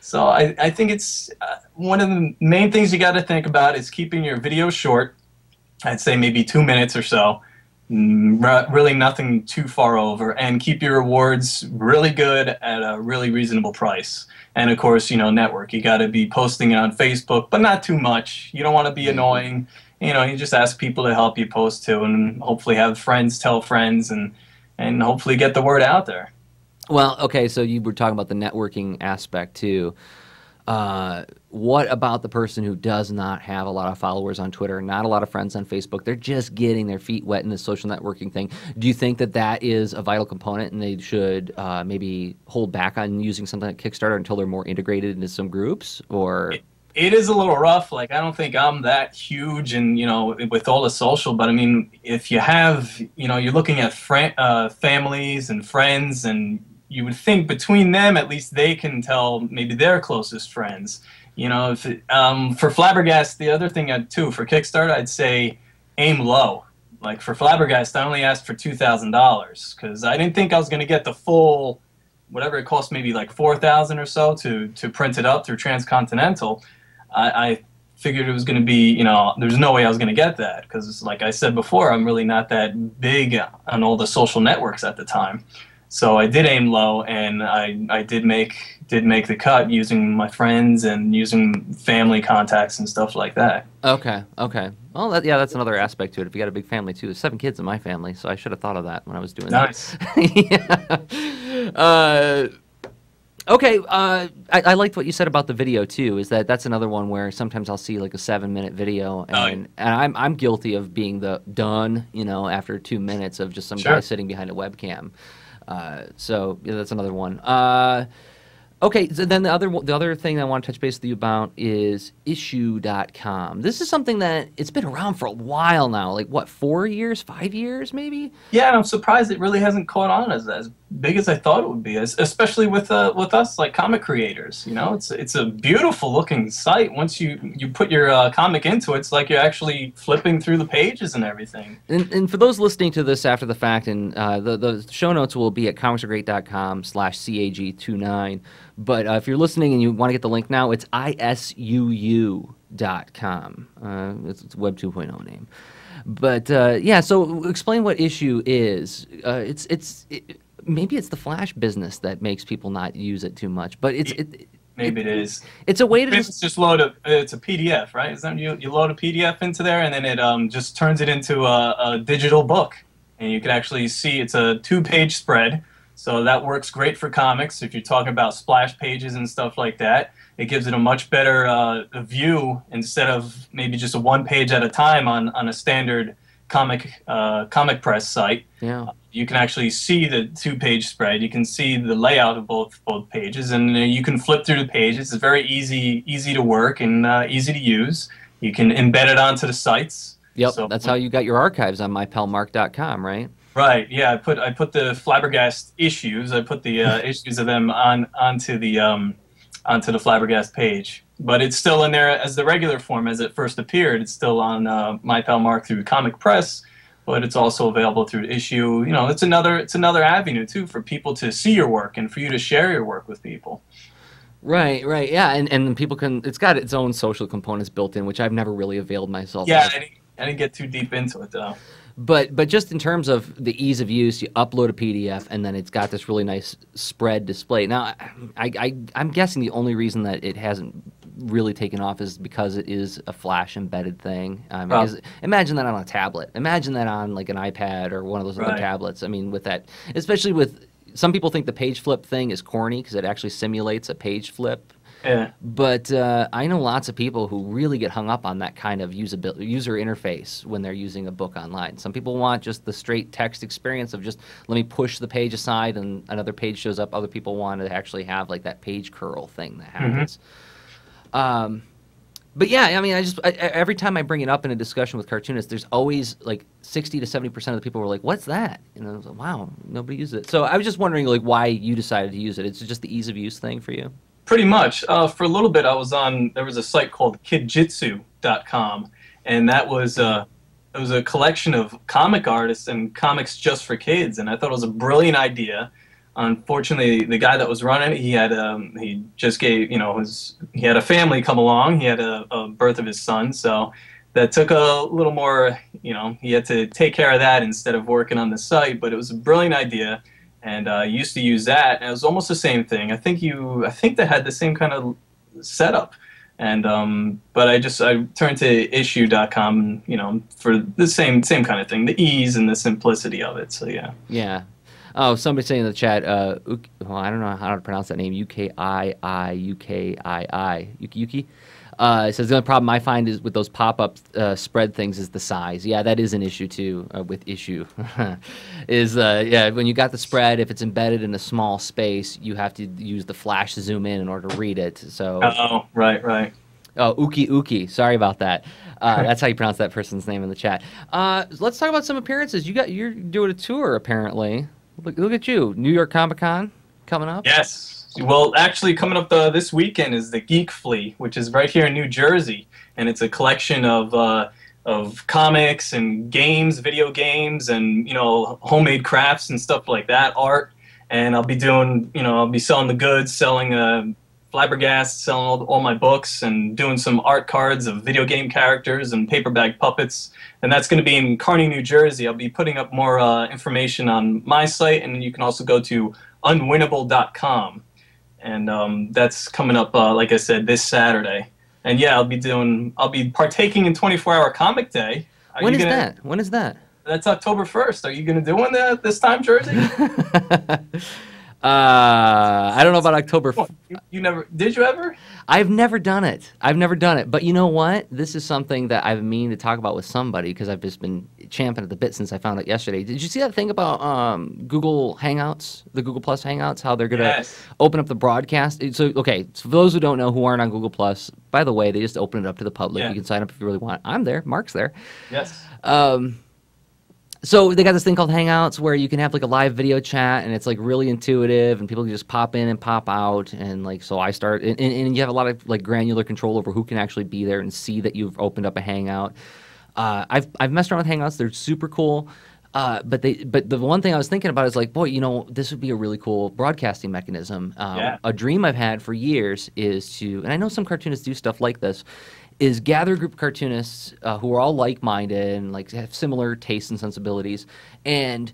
So I, I think it's uh, one of the main things you got to think about is keeping your video short. I'd say maybe two minutes or so. Really nothing too far over, and keep your rewards really good at a really reasonable price. And of course, you know, network. You got to be posting it on Facebook, but not too much. You don't want to be annoying. You know, you just ask people to help you post too, and hopefully have friends tell friends, and and hopefully get the word out there. Well, okay, so you were talking about the networking aspect too. Uh, what about the person who does not have a lot of followers on Twitter, not a lot of friends on Facebook? They're just getting their feet wet in the social networking thing. Do you think that that is a vital component and they should uh, maybe hold back on using something like Kickstarter until they're more integrated into some groups? Or it, it is a little rough. Like, I don't think I'm that huge and, you know, with all the social, but I mean, if you have, you know, you're looking at fr- uh, families and friends, and you would think between them, at least they can tell maybe their closest friends. You know, if it, um, for Flabbergast, the other thing I'd, too, for Kickstarter, I'd say aim low. Like for Flabbergast, I only asked for two thousand dollars because I didn't think I was going to get the full, whatever it cost, maybe like four thousand dollars or so to, to print it up through Transcontinental. I, I figured it was going to be, you know, there's no way I was going to get that because, like I said before, I'm really not that big on all the social networks at the time. So I did aim low, and I, I did make did make the cut using my friends and using family contacts and stuff like that. Okay, okay. Well, that, yeah, that's another aspect to it. If you got a big family too, there's seven kids in my family, so I should have thought of that when I was doing nice. That. yeah. Uh, okay. Uh, I, I liked what you said about the video too. Is that that's another one where sometimes I'll see like a seven-minute video, and, oh, yeah. and I'm I'm guilty of being the done, you know, after two minutes of just some sure. guy sitting behind a webcam. Uh, so yeah, that's another one. Uh, okay, so then the other the other thing I want to touch base with you about is Issuu dot com. This is something that it's been around for a while now, like what, four years, five years maybe? Yeah, and I'm surprised it really hasn't caught on as as big as I thought it would be, as, especially with uh, with us like comic creators. You know, it's it's a beautiful looking site. Once you you put your uh, comic into it, it's like you're actually flipping through the pages and everything. And, and for those listening to this after the fact, and uh, the the show notes will be at comics are great dot com slash C A G twenty-nine. But uh, if you're listening and you want to get the link now, it's I S U U dot com. Uh, it's, it's Web two point oh name. But uh, yeah, so explain what Issuu is. Uh, it's it's. It, Maybe it's the Flash business that makes people not use it too much, but it's it, maybe it, it is. It's a way to just, just load a. It's a P D F, right? Is that you? You load a P D F into there, and then it um just turns it into a, a digital book, and you can actually see it's a two-page spread. So that works great for comics if you're talking about splash pages and stuff like that. It gives it a much better uh, view instead of maybe just a one page at a time on on a standard comic uh, comic press site. Yeah. You can actually see the two-page spread. You can see the layout of both both pages, and uh, you can flip through the pages. It's very easy easy to work and uh, easy to use. You can embed it onto the sites. Yep, so, that's how you got your archives on my pal mark dot com, right? Right. Yeah, I put I put the Flabbergast issues. I put the uh, issues of them on onto the um, onto the Flabbergast page. But it's still in there as the regular form as it first appeared. It's still on uh, My Pal Mark through Comic Press, but it's also available through Issuu. You know, it's another it's another avenue too for people to see your work and for you to share your work with people. Right, right, yeah, and and people can. It's got its own social components built in, which I've never really availed myself. Yeah, I didn't, I didn't get too deep into it though. But but just in terms of the ease of use, you upload a P D F and then it's got this really nice spread display. Now, I, I I'm guessing the only reason that it hasn't really taken off is because it is a flash embedded thing. I mean, oh. is, imagine that on a tablet. Imagine that on like an iPad or one of those right. other tablets. I mean, with that, especially with. Some people think the page flip thing is corny because it actually simulates a page flip. Yeah. But uh, I know lots of people who really get hung up on that kind of usability, user interface when they're using a book online. Some people want just the straight text experience of just let me push the page aside and another page shows up. Other people want to actually have like that page curl thing that happens. Mm-hmm. um, But yeah, I mean, I just I, every time I bring it up in a discussion with cartoonists, there's always like sixty to seventy percent of the people who are like, "What's that?" You know, I was like, "Wow, nobody uses it." So I was just wondering, like, why you decided to use it. It's just the ease of use thing for you. Pretty much. Uh, for a little bit, I was on. There was a site called kid jitsu dot com, and that was uh, it was a collection of comic artists and comics just for kids. And I thought it was a brilliant idea. Unfortunately, the guy that was running, he had um, he just gave you know his he had a family come along. He had a, a birth of his son, so that took a little more. You know, he had to take care of that instead of working on the site. But it was a brilliant idea, and I uh, used to use that. And it was almost the same thing. I think you, I think they had the same kind of setup. And um, but I just I turned to issue dot com, you know, for the same same kind of thing, the ease and the simplicity of it. So yeah. Yeah. Oh, somebody saying in the chat, uh, well, I don't know how to pronounce that name, U K I I U K I I, Yuki Yuki. Uh, it says, the only problem I find is with those pop-up uh, spread things is the size. Yeah, that is an issue, too, uh, with Issuu. is, uh, yeah, when you got the spread, if it's embedded in a small space, you have to use the flash to zoom in in order to read it. So. Uh-oh, right, right. Oh, Uki Uki. Sorry about that. Uh, that's how you pronounce that person's name in the chat. Uh, let's talk about some appearances. You got, you're doing a tour, apparently. Look, look at you. New York Comic Con coming up? Yes. Well, actually, coming up the, this weekend is the Geek Flea, which is right here in New Jersey. And it's a collection of, uh, of comics and games, video games, and, you know, homemade crafts and stuff like that, art. And I'll be doing, you know, I'll be selling the goods, selling uh, Flabbergast, selling all, all my books, and doing some art cards of video game characters and paper bag puppets. And that's going to be in Kearny, New Jersey. I'll be putting up more uh, information on my site, and you can also go to unwinnable dot com. And um, that's coming up, uh, like I said, this Saturday. And yeah, I'll be doing, I'll be partaking in twenty-four hour Comic Day. Are when is gonna, that? When is that? That's October first. Are you going to do one that, this time, Jersey? Uh, I don't know about October. You, you never did you ever? I've never done it. I've never done it. But you know what? This is something that I've meaning to talk about with somebody because I've just been champing at the bit since I found out yesterday. Did you see that thing about um, Google Hangouts, the Google Plus Hangouts, how they're gonna yes. open up the broadcast? So okay, so for those who don't know who aren't on Google Plus, by the way, they just open it up to the public. Yeah. You can sign up if you really want. I'm there. Mark's there. Yes. Um. So they got this thing called Hangouts where you can have like a live video chat and it's like really intuitive and people can just pop in and pop out and like so I start and, and, and you have a lot of like granular control over who can actually be there and see that you've opened up a Hangout. Uh, I've I've messed around with Hangouts. They're super cool. Uh, but they, but the one thing I was thinking about is like, boy, you know, this would be a really cool broadcasting mechanism. Um, yeah. A dream I've had for years is to, and I know some cartoonists do stuff like this, is gather a group of cartoonists uh, who are all like-minded and like have similar tastes and sensibilities, and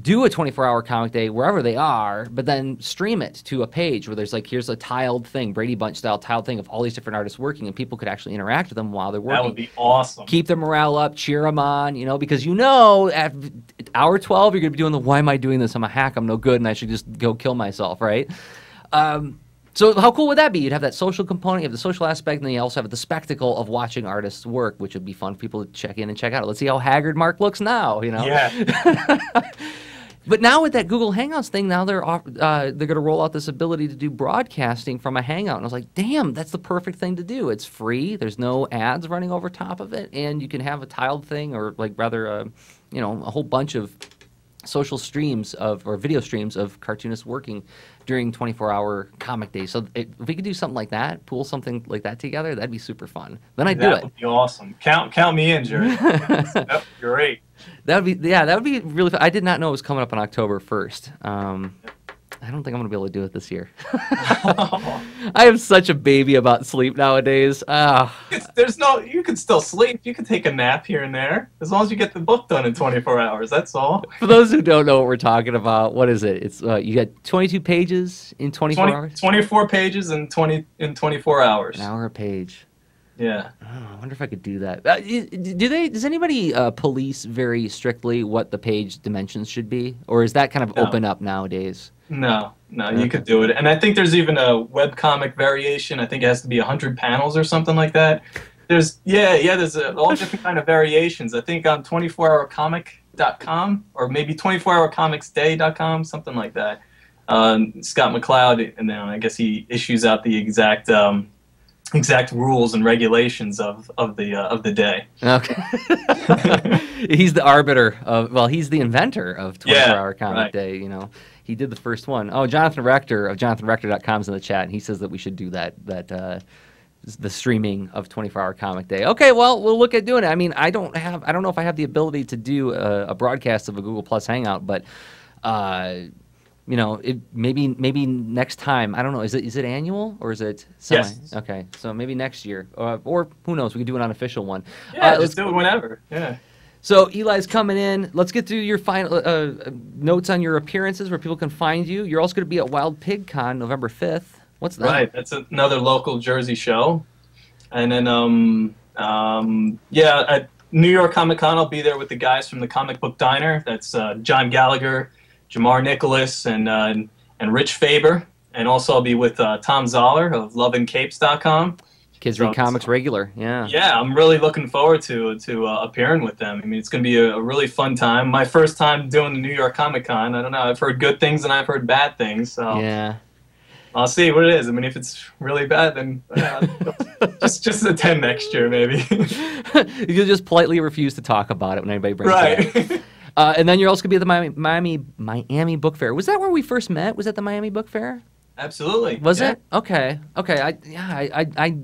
do a twenty-four hour Comic Day wherever they are, but then stream it to a page where there's like, here's a tiled thing, Brady Bunch-style tiled thing of all these different artists working, and people could actually interact with them while they're working. That would be awesome. Keep their morale up, cheer them on, you know, because you know at hour twelve you're going to be doing the, why am I doing this? I'm a hack, I'm no good, and I should just go kill myself, right? Um... So how cool would that be? You'd have that social component, you have the social aspect, and then you also have the spectacle of watching artists work, which would be fun for people to check in and check out. Let's see how haggard Mark looks now, you know? Yeah. But now with that Google Hangouts thing, now they're off, uh, they're going to roll out this ability to do broadcasting from a Hangout. And I was like, damn, that's the perfect thing to do. It's free. There's no ads running over top of it, and you can have a tiled thing or like rather, a, you know, a whole bunch of social streams of, or video streams of cartoonists working during twenty-four hour comic day. So it, if we could do something like that, pool something like that together, that'd be super fun. Then I'd do it. That would be awesome. Count, count me in, Jerry. That's great. That would be, yeah, that would be really fun. I did not know it was coming up on October first. Um, I don't think I'm going to be able to do it this year. I am such a baby about sleep nowadays. Oh. It's, there's no, you can still sleep. You can take a nap here and there, as long as you get the book done in twenty-four hours. That's all. For those who don't know what we're talking about, what is it? It's uh, you got twenty-two pages in twenty-four hours. twenty-four pages in twenty in twenty-four hours. An hour a page. Yeah. Oh, I wonder if I could do that. Uh, do they? Does anybody uh, police very strictly what the page dimensions should be, or is that kind of no. open up nowadays? No, no, you could do it. And I think there's even a webcomic variation. I think it has to be one hundred panels or something like that. There's, yeah, yeah, there's a, all different kind of variations. I think on twenty-four hour comic dot com or maybe twenty-four hour comics day dot com, something like that. Um, Scott McCloud, and then I guess he issues out the exact um, exact rules and regulations of of the uh, of the day. Okay. He's the arbiter of, well, he's the inventor of twenty-four hour comic day, you know. He did the first one. Oh, Jonathan Rector of jonathan rector dot com is in the chat, and he says that we should do that, that uh, the streaming of twenty-four hour comic day. Okay, well, we'll look at doing it. I mean, I don't have, I don't know if I have the ability to do a, a broadcast of a Google Plus Hangout, but, uh, you know, it, maybe maybe next time. I don't know. Is it is it annual or is it semi? Yes. Okay, so maybe next year. Uh, or who knows? We could do an unofficial one. Yeah, uh, let's do it whenever. Yeah. So Eli's coming in. Let's get through your final uh, notes on your appearances, where people can find you. You're also going to be at Wild Pig Con November fifth. What's that? Right, that's another local Jersey show. And then, um, um, yeah, at New York Comic Con, I'll be there with the guys from the Comic Book Diner. That's uh, John Gallagher, Jamar Nicholas, and, uh, and and Rich Faber. And also I'll be with uh, Tom Zoller of love and capes dot com. Kids Read Comics regular, yeah. Yeah, I'm really looking forward to to uh, appearing with them. I mean, it's going to be a, a really fun time. My first time doing the New York Comic Con. I don't know. I've heard good things and I've heard bad things. So yeah, I'll see what it is. I mean, if it's really bad, then uh, just just attend next year, maybe. You'll just politely refuse to talk about it when anybody brings right. it up. Uh, and then you're also going to be at the Miami, Miami Miami Book Fair. Was that where we first met? Was that the Miami Book Fair? Absolutely. Was yeah. it? Okay. Okay. I yeah. I I. I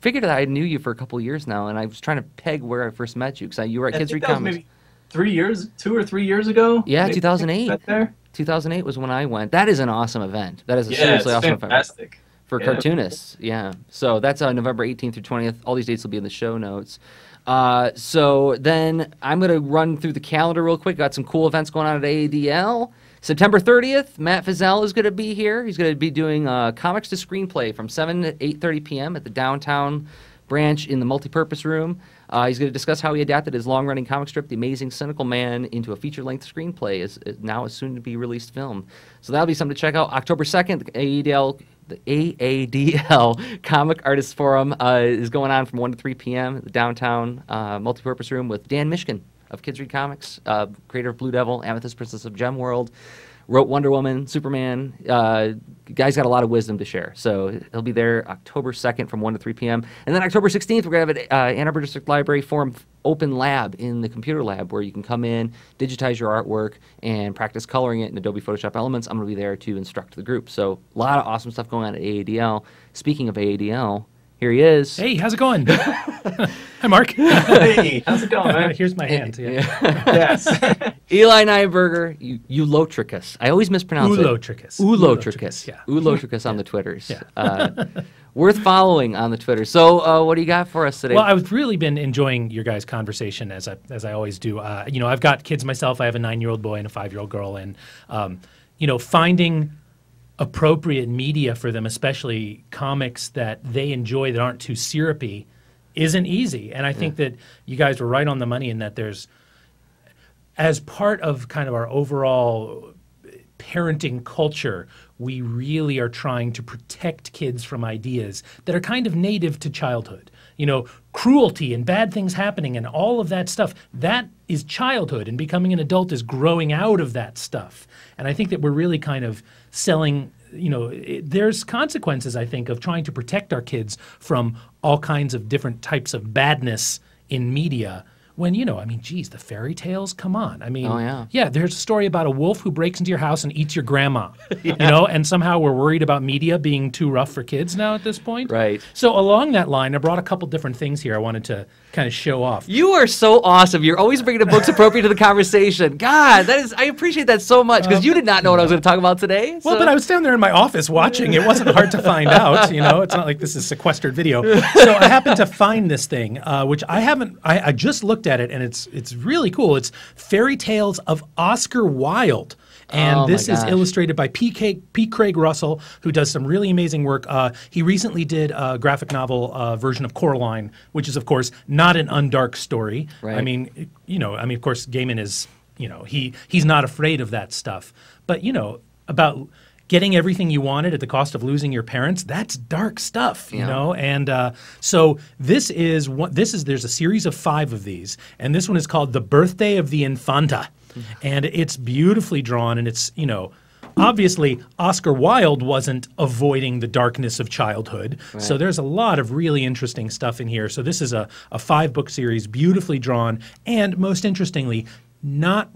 figured that I knew you for a couple of years now, and I was trying to peg where I first met you, because you were at I Kids Read Comics. Maybe three years, two or three years ago. Yeah, maybe two thousand eight. There? two thousand eight was when I went. That is an awesome event. That is a yeah, seriously it's awesome fantastic. event for yeah. cartoonists. Yeah. So that's uh, November eighteenth through twentieth. All these dates will be in the show notes. Uh, so then I'm going to run through the calendar real quick. Got some cool events going on at A A D L. September thirtieth, Matt Fizzell is going to be here. He's going to be doing uh, Comics to Screenplay from seven to eight thirty p m at the downtown branch in the multipurpose room. Uh, he's going to discuss how he adapted his long-running comic strip, The Amazing Cynical Man, into a feature-length screenplay, is, is now a soon-to-be-released film. So that'll be something to check out. October second, the A A D L... The A A D L Comic Artists Forum uh, is going on from one to three p m at the downtown uh, multipurpose room with Dan Mishkin of Kids Read Comics, uh, creator of Blue Devil, Amethyst Princess of Gem World, wrote Wonder Woman, Superman. Uh, guy's got a lot of wisdom to share. So he'll be there October second from one to three p m And then October sixteenth, we're going to have at uh, Ann Arbor District Library Forum Open Lab in the computer lab, where you can come in, digitize your artwork, and practice coloring it in Adobe Photoshop Elements. I'm going to be there to instruct the group. So a lot of awesome stuff going on at A A D L. Speaking of A A D L, here he is. Hey, how's it going? Hi, Mark. Hey, how's it going, man? Here's my hand. Yeah. Yeah. Yes. Eli Nyberger, Eulotricus. I always mispronounce Eulotricus. it. Eulotricus. Eulotricus, yeah. Eulotricus on yeah. the Twitters. Yeah. Uh, worth following on the Twitter. So uh, what do you got for us today? Well, I've really been enjoying your guys' conversation, as I, as I always do. Uh, you know, I've got kids myself. I have a nine-year-old boy and a five-year-old girl. And, um, you know, finding appropriate media for them, especially comics that they enjoy that aren't too syrupy, isn't easy. And I think yeah. that you guys were right on the money in that there's, as part of kind of our overall parenting culture, we really are trying to protect kids from ideas that are kind of native to childhood. You know, cruelty and bad things happening and all of that stuff, that is childhood, and becoming an adult is growing out of that stuff. And I think that we're really kind of selling, you know, it, there's consequences, I think, of trying to protect our kids from all kinds of different types of badness in media, when, you know, I mean, geez, the fairy tales, come on. I mean, oh, yeah. yeah, there's a story about a wolf who breaks into your house and eats your grandma, yeah. you know, and somehow we're worried about media being too rough for kids now at this point. Right. So along that line, I brought a couple different things here I wanted to kind of show off. You are so awesome. You're always bringing the books appropriate to the conversation. God, that is, I appreciate that so much, because um, you did not know what I was going to talk about today. So. Well, but I was down there in my office watching. It wasn't hard to find out, you know. It's not like this is sequestered video. So I happened to find this thing, uh, which I haven't, I, I just looked at it, and it's it's really cool. It's Fairy Tales of Oscar Wilde. And oh this is illustrated by P. K. P. Craig Russell, who does some really amazing work. Uh, he recently did a graphic novel uh, version of Coraline, which is, of course, not an undark story. Right. I mean, you know, I mean, of course, Gaiman is, you know, he he's not afraid of that stuff. But, you know, about getting everything you wanted at the cost of losing your parents, that's dark stuff, you yeah. know? And uh, so this is, one, this is, there's a series of five of these, and this one is called The Birthday of the Infanta. And it's beautifully drawn, and it's, you know, obviously Oscar Wilde wasn't avoiding the darkness of childhood. Right. So there's a lot of really interesting stuff in here. So this is a, a five-book series, beautifully drawn, and most interestingly, not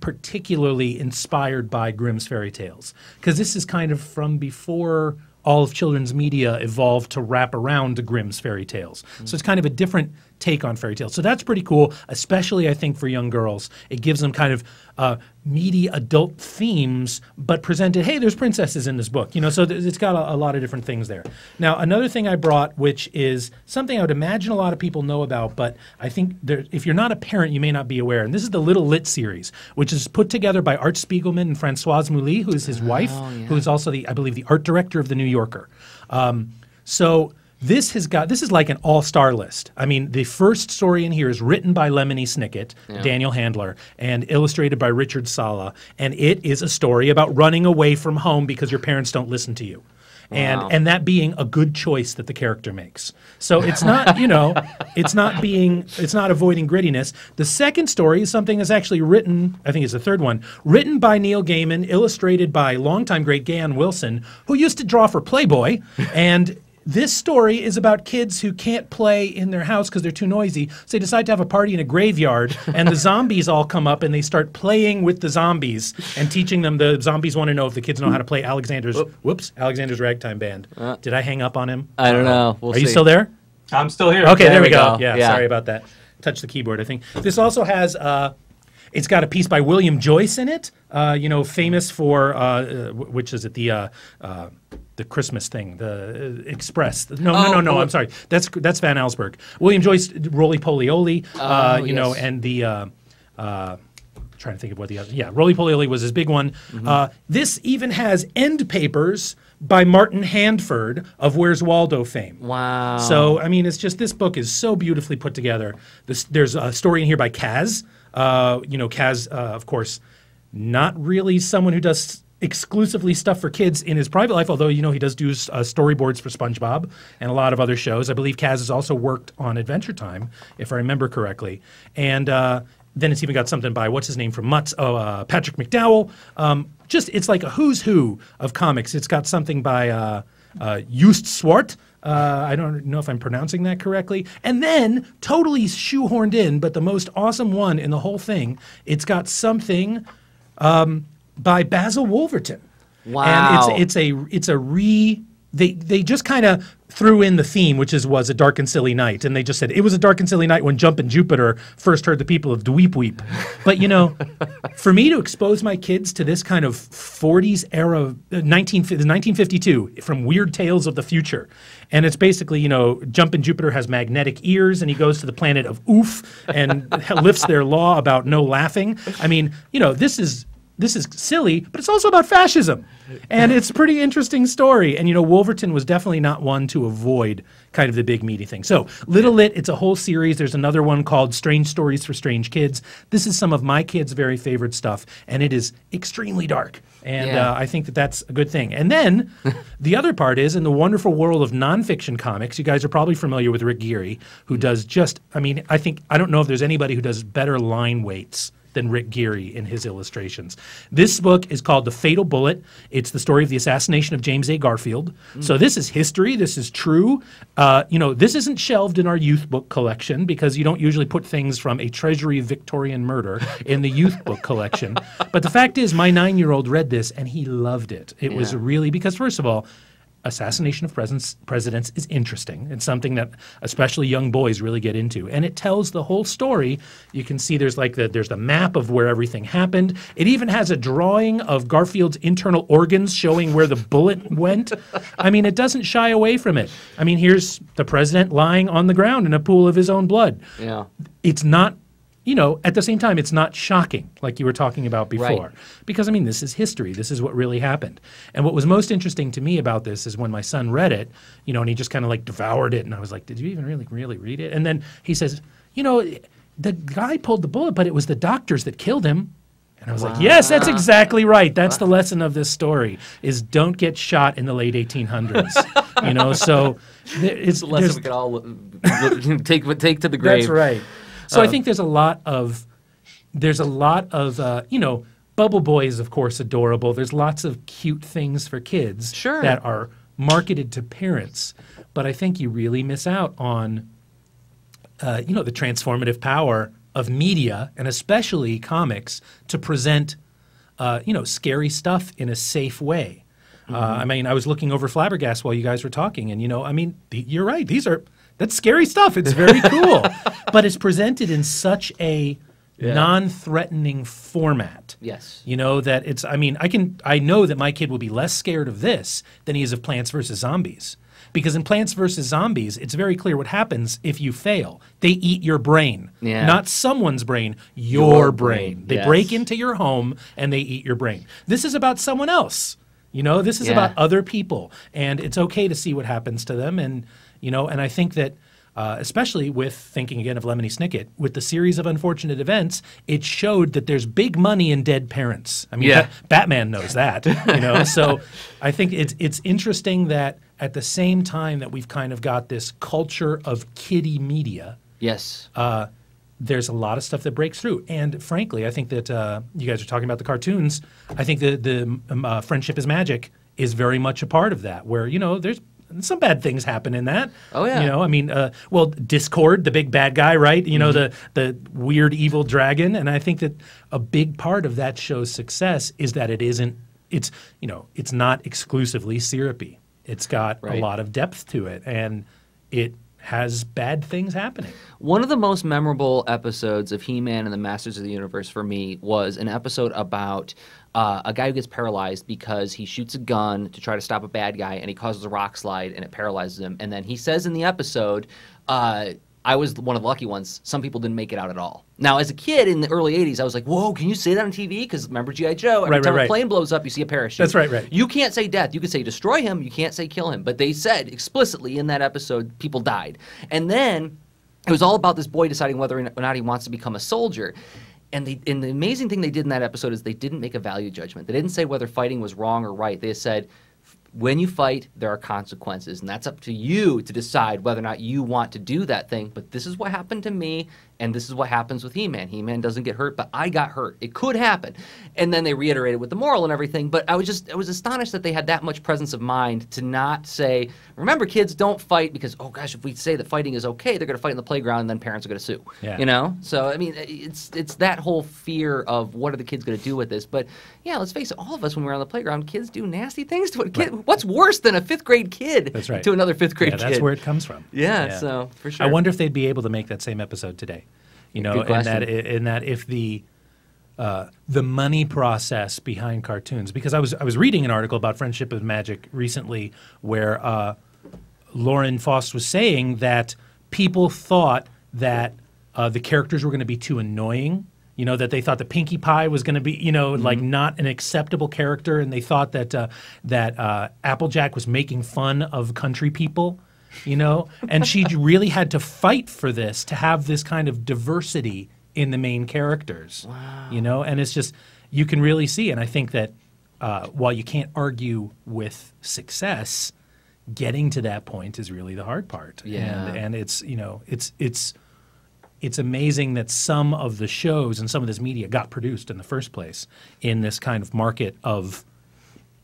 particularly inspired by Grimm's fairy tales, because this is kind of from before all of children's media evolved to wrap around the Grimm's fairy tales. Mm. So it's kind of a different take on fairy tales. So that's pretty cool, especially, I think, for young girls. It gives them kind of uh, meaty adult themes, but presented, hey, there's princesses in this book. You know, so th it's got a, a lot of different things there. Now, another thing I brought, which is something I would imagine a lot of people know about, but I think there, if you're not a parent, you may not be aware. And this is the Little Lit series, which is put together by Art Spiegelman and Françoise Mouly, who is his oh, wife, yeah. who is also, the I believe, the art director of The New Yorker. Um, so... This has got, this is like an all-star list. I mean, the first story in here is written by Lemony Snicket, yeah. Daniel Handler, and illustrated by Richard Sala. And it is a story about running away from home because your parents don't listen to you. And, wow. and that being a good choice that the character makes. So it's not, you know, it's not being, it's not avoiding grittiness. The second story is something that's actually written, I think it's the third one, written by Neil Gaiman, illustrated by longtime great Gahan Wilson, who used to draw for Playboy, and... This story is about kids who can't play in their house because they're too noisy, so they decide to have a party in a graveyard, and the zombies all come up, and they start playing with the zombies and teaching them. The zombies want to know if the kids know how to play Alexander's, whoops, Alexander's Ragtime Band. Uh, Did I hang up on him? I don't know. We'll Are see. you still there? I'm still here. Okay, there, there we go. go. Yeah, yeah, sorry about that. Touch the keyboard, I think. This also has... Uh, It's got a piece by William Joyce in it, uh, you know, famous for, uh, which is it, the uh, uh, the Christmas thing, the uh, Express. No, oh, no, no, no, oh. I'm sorry. That's that's Van Allsburg. William Joyce, Roly Poly Oly, uh, oh, you yes. know, and the, uh, uh, trying to think of what the other, yeah, Roly Poly Oly was his big one. Mm-hmm. uh, this even has end papers by Martin Handford of Where's Waldo fame. Wow. So, I mean, it's just, this book is so beautifully put together. This, there's a story in here by Kaz. Uh, you know, Kaz, uh, of course, not really someone who does exclusively stuff for kids in his private life, although, you know, he does do uh, storyboards for SpongeBob and a lot of other shows. I believe Kaz has also worked on Adventure Time, if I remember correctly. And uh, then it's even got something by, what's his name from Mutz? Oh, uh, Patrick McDowell. Um, just, it's like a who's who of comics. It's got something by uh, uh, Just Swart. Uh, I don't know if I'm pronouncing that correctly. And then, totally shoehorned in, but the most awesome one in the whole thing, it's got something um, by Basil Wolverton. Wow. And it's, it's a it's a re... They, they just kind of threw in the theme, which is was a dark and silly night. And they just said, it was a dark and silly night when Jumpin' Jupiter first heard the people of Dweep Weep. But, you know, for me to expose my kids to this kind of forties era, uh, nineteen fifty-two, from Weird Tales of the Future. And it's basically, you know, Jumpin' Jupiter has magnetic ears, and he goes to the planet of Oof and lifts their law about no laughing. I mean, you know, this is... This is silly, but it's also about fascism. And it's a pretty interesting story. And, you know, Wolverton was definitely not one to avoid kind of the big meaty thing. So Little Lit, it's a whole series. There's another one called Strange Stories for Strange Kids. This is some of my kids' very favorite stuff, and it is extremely dark. And yeah. uh, I think that that's a good thing. And then the other part is, in the wonderful world of nonfiction comics, you guys are probably familiar with Rick Geary, who does just, I mean, I think, I don't know if there's anybody who does better line weights than Rick Geary in his illustrations. This book is called The Fatal Bullet. It's the story of the assassination of James A. Garfield. Mm. So this is history. This is true. Uh, you know, this isn't shelved in our youth book collection because you don't usually put things from a Treasury Victorian murder in the youth book collection. But the fact is my nine-year-old read this and he loved it. It yeah. was really, because first of all, assassination of presidents, presidents is interesting. It's something that especially young boys really get into. And it tells the whole story. You can see there's like the, there's the map of where everything happened. It even has a drawing of Garfield's internal organs showing where the bullet went. I mean, it doesn't shy away from it. I mean, here's the president lying on the ground in a pool of his own blood. Yeah. It's not, you know, at the same time, it's not shocking like you were talking about before. Right. Because, I mean, this is history. This is what really happened. And what was most interesting to me about this is when my son read it, you know, and he just kind of like devoured it. And I was like, did you even really, really read it? And then he says, you know, the guy pulled the bullet, but it was the doctors that killed him. And I was wow. like, yes, that's exactly right. That's the lesson of this story is don't get shot in the late eighteen hundreds. You know, so there, it's, it's a lesson we can all take, take to the grave. That's right. So I think there's a lot of, there's a lot of, uh, you know, Bubble Boy is, of course, adorable. There's lots of cute things for kids sure. that are marketed to parents. But I think you really miss out on, uh, you know, the transformative power of media and especially comics to present, uh, you know, scary stuff in a safe way. Mm-hmm. uh, I mean, I was looking over Flabbergast while you guys were talking and, you know, I mean, th- you're right. These are... That's scary stuff. It's very cool. But it's presented in such a yeah. non-threatening format. Yes. You know, that it's, I mean, I can, I know that my kid will be less scared of this than he is of Plants versus Zombies. Because in Plants versus Zombies, it's very clear what happens if you fail. They eat your brain. Yeah. Not someone's brain, your, your brain. brain. They yes. break into your home and they eat your brain. This is about someone else. You know, this is yeah. about other people. And it's okay to see what happens to them. And, you know, and I think that, uh, especially with thinking again of Lemony Snicket, with the series of unfortunate events, it showed that there's big money in dead parents. I mean, yeah. ba Batman knows that, you know. So I think it's, it's interesting that at the same time that we've kind of got this culture of kiddie media. Yes. Uh, there's a lot of stuff that breaks through. And frankly, I think that uh, you guys are talking about the cartoons. I think the, the um, uh, Friendship is Magic is very much a part of that, where, you know, there's some bad things happen in that. Oh, yeah. You know, I mean, uh, well, Discord, the big bad guy, right? You mm-hmm. know, the, the weird evil dragon. And I think that a big part of that show's success is that it isn't, it's, you know, it's not exclusively syrupy. It's got right. a lot of depth to it. And it has bad things happening. One of the most memorable episodes of He-Man and the Masters of the Universe for me was an episode about uh, a guy who gets paralyzed because he shoots a gun to try to stop a bad guy and he causes a rock slide and it paralyzes him. And then he says in the episode, uh, I was one of the lucky ones. Some people didn't make it out at all. Now, as a kid in the early eighties, I was like, whoa, can you say that on T V? Because remember G I Joe? Every right, time right, a plane right. blows up, you see a parachute. That's right, right. You can't say death. You can say destroy him. You can't say kill him. But they said explicitly in that episode, people died. And then it was all about this boy deciding whether or not he wants to become a soldier. And, they, and the amazing thing they did in that episode is they didn't make a value judgment. They didn't say whether fighting was wrong or right. They said, when you fight, there are consequences, and that's up to you to decide whether or not you want to do that thing. But this is what happened to me, and this is what happens with He-Man. He-Man doesn't get hurt, but I got hurt. It could happen. And then they reiterated with the moral and everything, but I was just I was astonished that they had that much presence of mind to not say, remember, kids, don't fight because, oh, gosh, if we say that fighting is okay, they're going to fight in the playground, and then parents are going to sue, yeah. you know? So, I mean, it's, it's that whole fear of what are the kids going to do with this. But, yeah, let's face it, all of us, when we're on the playground, kids do nasty things to a kid. Right. What's worse than a fifth grade kid that's right. to another fifth grade yeah, kid? That's where it comes from. Yeah, yeah, so for sure. I wonder if they'd be able to make that same episode today. You know, and that, and that if the uh, the money process behind cartoons, because I was I was reading an article about Friendship is Magic recently where uh, Lauren Faust was saying that people thought that uh, the characters were going to be too annoying. You know, that they thought the Pinkie Pie was going to be, you know, mm-hmm. like not an acceptable character, and they thought that uh, that uh, Applejack was making fun of country people, you know, and she really had to fight for this to have this kind of diversity in the main characters, wow. you know, and it's just you can really see, and I think that uh, while you can't argue with success, getting to that point is really the hard part, yeah, and, and it's you know it's it's. it's amazing that some of the shows and some of this media got produced in the first place in this kind of market of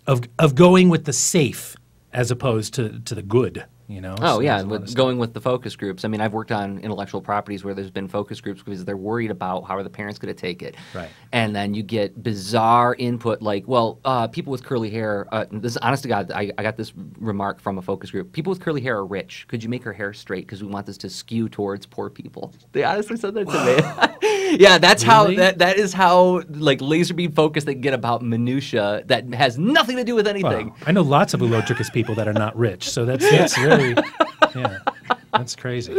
of of going with the safe as opposed to to the good. You know, oh, so yeah, with going with the focus groups. I mean, I've worked on intellectual properties where there's been focus groups because they're worried about how are the parents going to take it. Right. And then you get bizarre input like, well, uh, people with curly hair, uh, this is honest to God, I, I got this remark from a focus group. People with curly hair are rich. Could you make her hair straight because we want this to skew towards poor people? They honestly said that to me. Yeah, that's really? how, that, that is how, like, laser beam focus they get about minutia that has nothing to do with anything. Well, I know lots of Ulochicus people that are not rich, so that's, that's really. Yeah, that's crazy.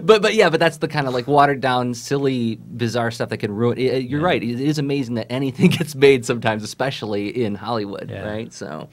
But but yeah, but that's the kind of like watered down, silly, bizarre stuff that can ruin it. You're yeah. right. It is amazing that anything gets made sometimes, especially in Hollywood, yeah. right? So,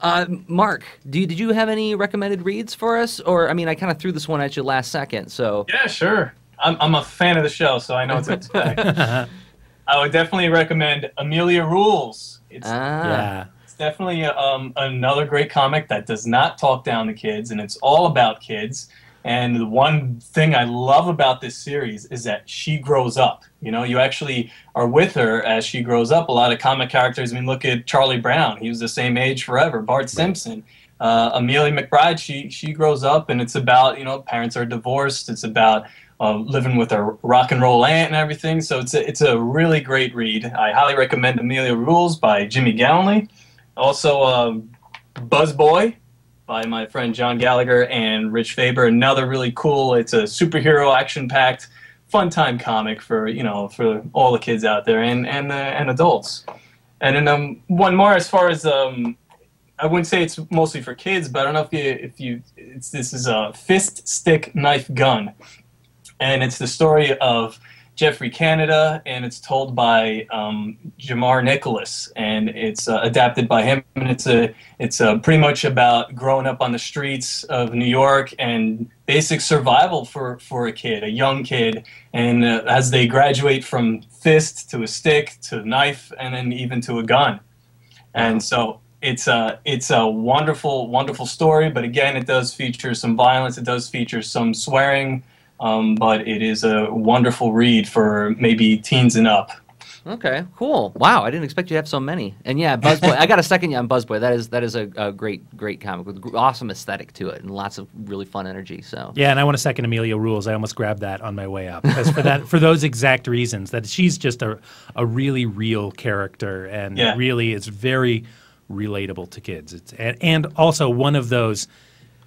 uh, Mark, do you, did you have any recommended reads for us? Or I mean, I kind of threw this one at you last second. So yeah, sure. I'm I'm a fan of the show, so I know what to expect. I would definitely recommend Amelia Rules. It's, ah. Yeah. Definitely um, another great comic that does not talk down to kids, and it's all about kids. And the one thing I love about this series is that she grows up. You know, you actually are with her as she grows up. A lot of comic characters, I mean, look at Charlie Brown. He was the same age forever. Bart right. Simpson. Uh, Amelia McBride, she, she grows up, and it's about, you know, parents are divorced. It's about uh, living with a rock and roll aunt and everything. So it's a, it's a really great read. I highly recommend Amelia Rules by Jimmy Gownley. Also, um, Buzz Boy by my friend John Gallagher and Rich Faber. Another really cool. It's a superhero, action-packed, fun-time comic for you know for all the kids out there and and uh, and adults. And then um, one more as far as um, I wouldn't say it's mostly for kids, but I don't know if you if you it's, this is a Fist, Stick, Knife, Gun, and it's the story of Jeffrey Canada, and it's told by um, Jamar Nicholas, and it's uh, adapted by him, and it's a it's a pretty much about growing up on the streets of New York and basic survival for for a kid, a young kid, and uh, as they graduate from fist to a stick to a knife, and then even to a gun, and so it's a it's a wonderful wonderful story, but again, it does feature some violence, it does feature some swearing. Um, but it is a wonderful read for maybe teens and up. Okay, cool. Wow, I didn't expect you to have so many. And yeah, Buzz Boy. I got a second you on Buzz Boy. That is that is a, a great great comic with awesome aesthetic to it and lots of really fun energy. So yeah, and I want to second Amelia Rules. I almost grabbed that on my way up because for that for those exact reasons that she's just a a really real character and yeah. really is very relatable to kids. It's and, and also one of those.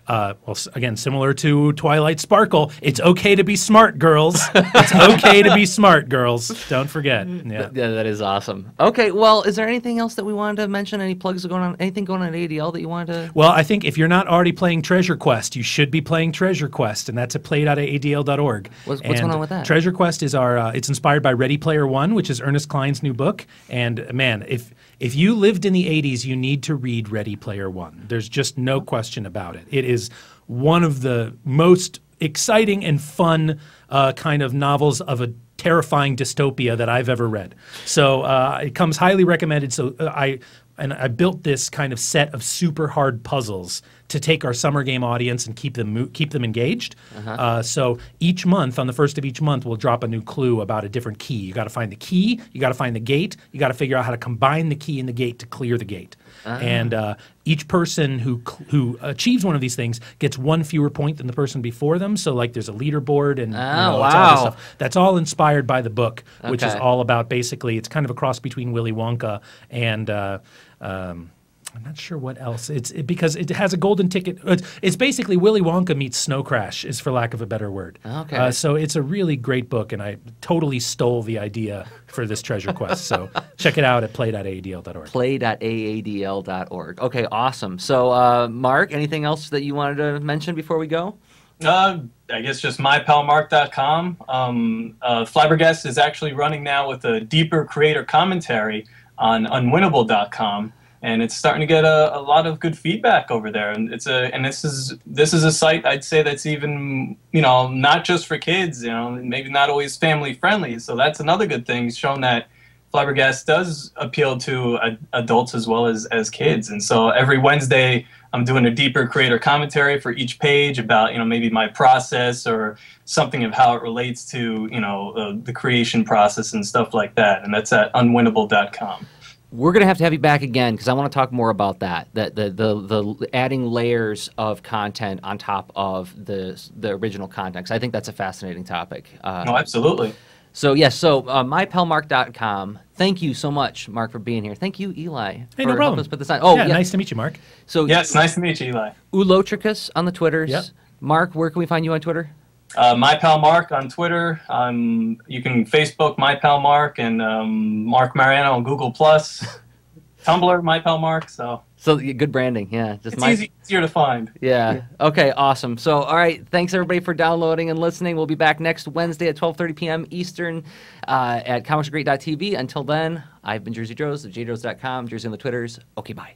Uh, well, again, similar to Twilight Sparkle, it's okay to be smart, girls. It's okay to be smart, girls. Don't forget. Yeah. yeah, that is awesome. Okay, well, is there anything else that we wanted to mention? Any plugs going on? Anything going on at A D L that you wanted to? Well, I think if you're not already playing Treasure Quest, you should be playing Treasure Quest, and that's at play dot A D L dot org. What's, what's going on with that? Treasure Quest is our. Uh, it's inspired by Ready Player One, which is Ernest Cline's new book. And man, if if you lived in the eighties, you need to read Ready Player One. There's just no question about it. It is. is one of the most exciting and fun uh, kind of novels of a terrifying dystopia that I've ever read. So uh, it comes highly recommended. So uh, I and I built this kind of set of super hard puzzles to take our summer game audience and keep them keep them engaged. Uh-huh. uh, so each month, on the first of each month, we'll drop a new clue about a different key. You got to find the key. You got to find the gate. You got to figure out how to combine the key and the gate to clear the gate. Uh-huh. And uh, each person who who achieves one of these things gets one fewer point than the person before them. So like there's a leaderboard and oh, you know, wow. all that stuff. That's all inspired by the book, okay. which is all about basically it's kind of a cross between Willy Wonka and. Uh, um, I'm not sure what else. It's it, because it has a golden ticket. It's, it's basically Willy Wonka meets Snow Crash, is for lack of a better word. Okay. Uh, so it's a really great book, and I totally stole the idea for this Treasure Quest. So check it out at play dot A A D L dot org. play dot A A D L dot org. Okay, awesome. So, uh, Mark, anything else that you wanted to mention before we go? Uh, I guess just my pal mark dot com. Um, uh, Flabbergast is actually running now with a deeper creator commentary on unwinnable dot com. And it's starting to get a, a lot of good feedback over there, and it's a and this is this is a site I'd say that's even you know not just for kids, you know maybe not always family friendly. So that's another good thing, showing that Flabbergast does appeal to uh, adults as well as as kids. And so every Wednesday I'm doing a deeper creator commentary for each page about, you know, maybe my process or something of how it relates to, you know, uh, the creation process and stuff like that. And that's at unwinnable dot com. We're going to have to have you back again because I want to talk more about that, that the, the, the adding layers of content on top of the, the original context. I think that's a fascinating topic. Uh, oh, absolutely. So, yes, yeah, so uh, my pal mark dot com. Thank you so much, Mark, for being here. Thank you, Eli. Hey, for no problem. Helping us put this on. Oh, yeah, yeah, nice to meet you, Mark. So, yes, nice to meet you, Eli. Ulotrikus on the Twitters. Yep. Mark, where can we find you on Twitter? Uh, mypalmark on Twitter. Um, you can Facebook mypalmark and um, Mark Mariano on Google Plus, Tumblr mypalmark. So, so good branding, yeah. Just it's my... easy, easier to find. Yeah. yeah. Okay. Awesome. So, all right. Thanks everybody for downloading and listening. We'll be back next Wednesday at twelve thirty p m Eastern uh, at comics are great dot t v. Until then, I've been Jerzy Drozd of J Drozd dot com. Jerzy on the Twitters. Okay. Bye.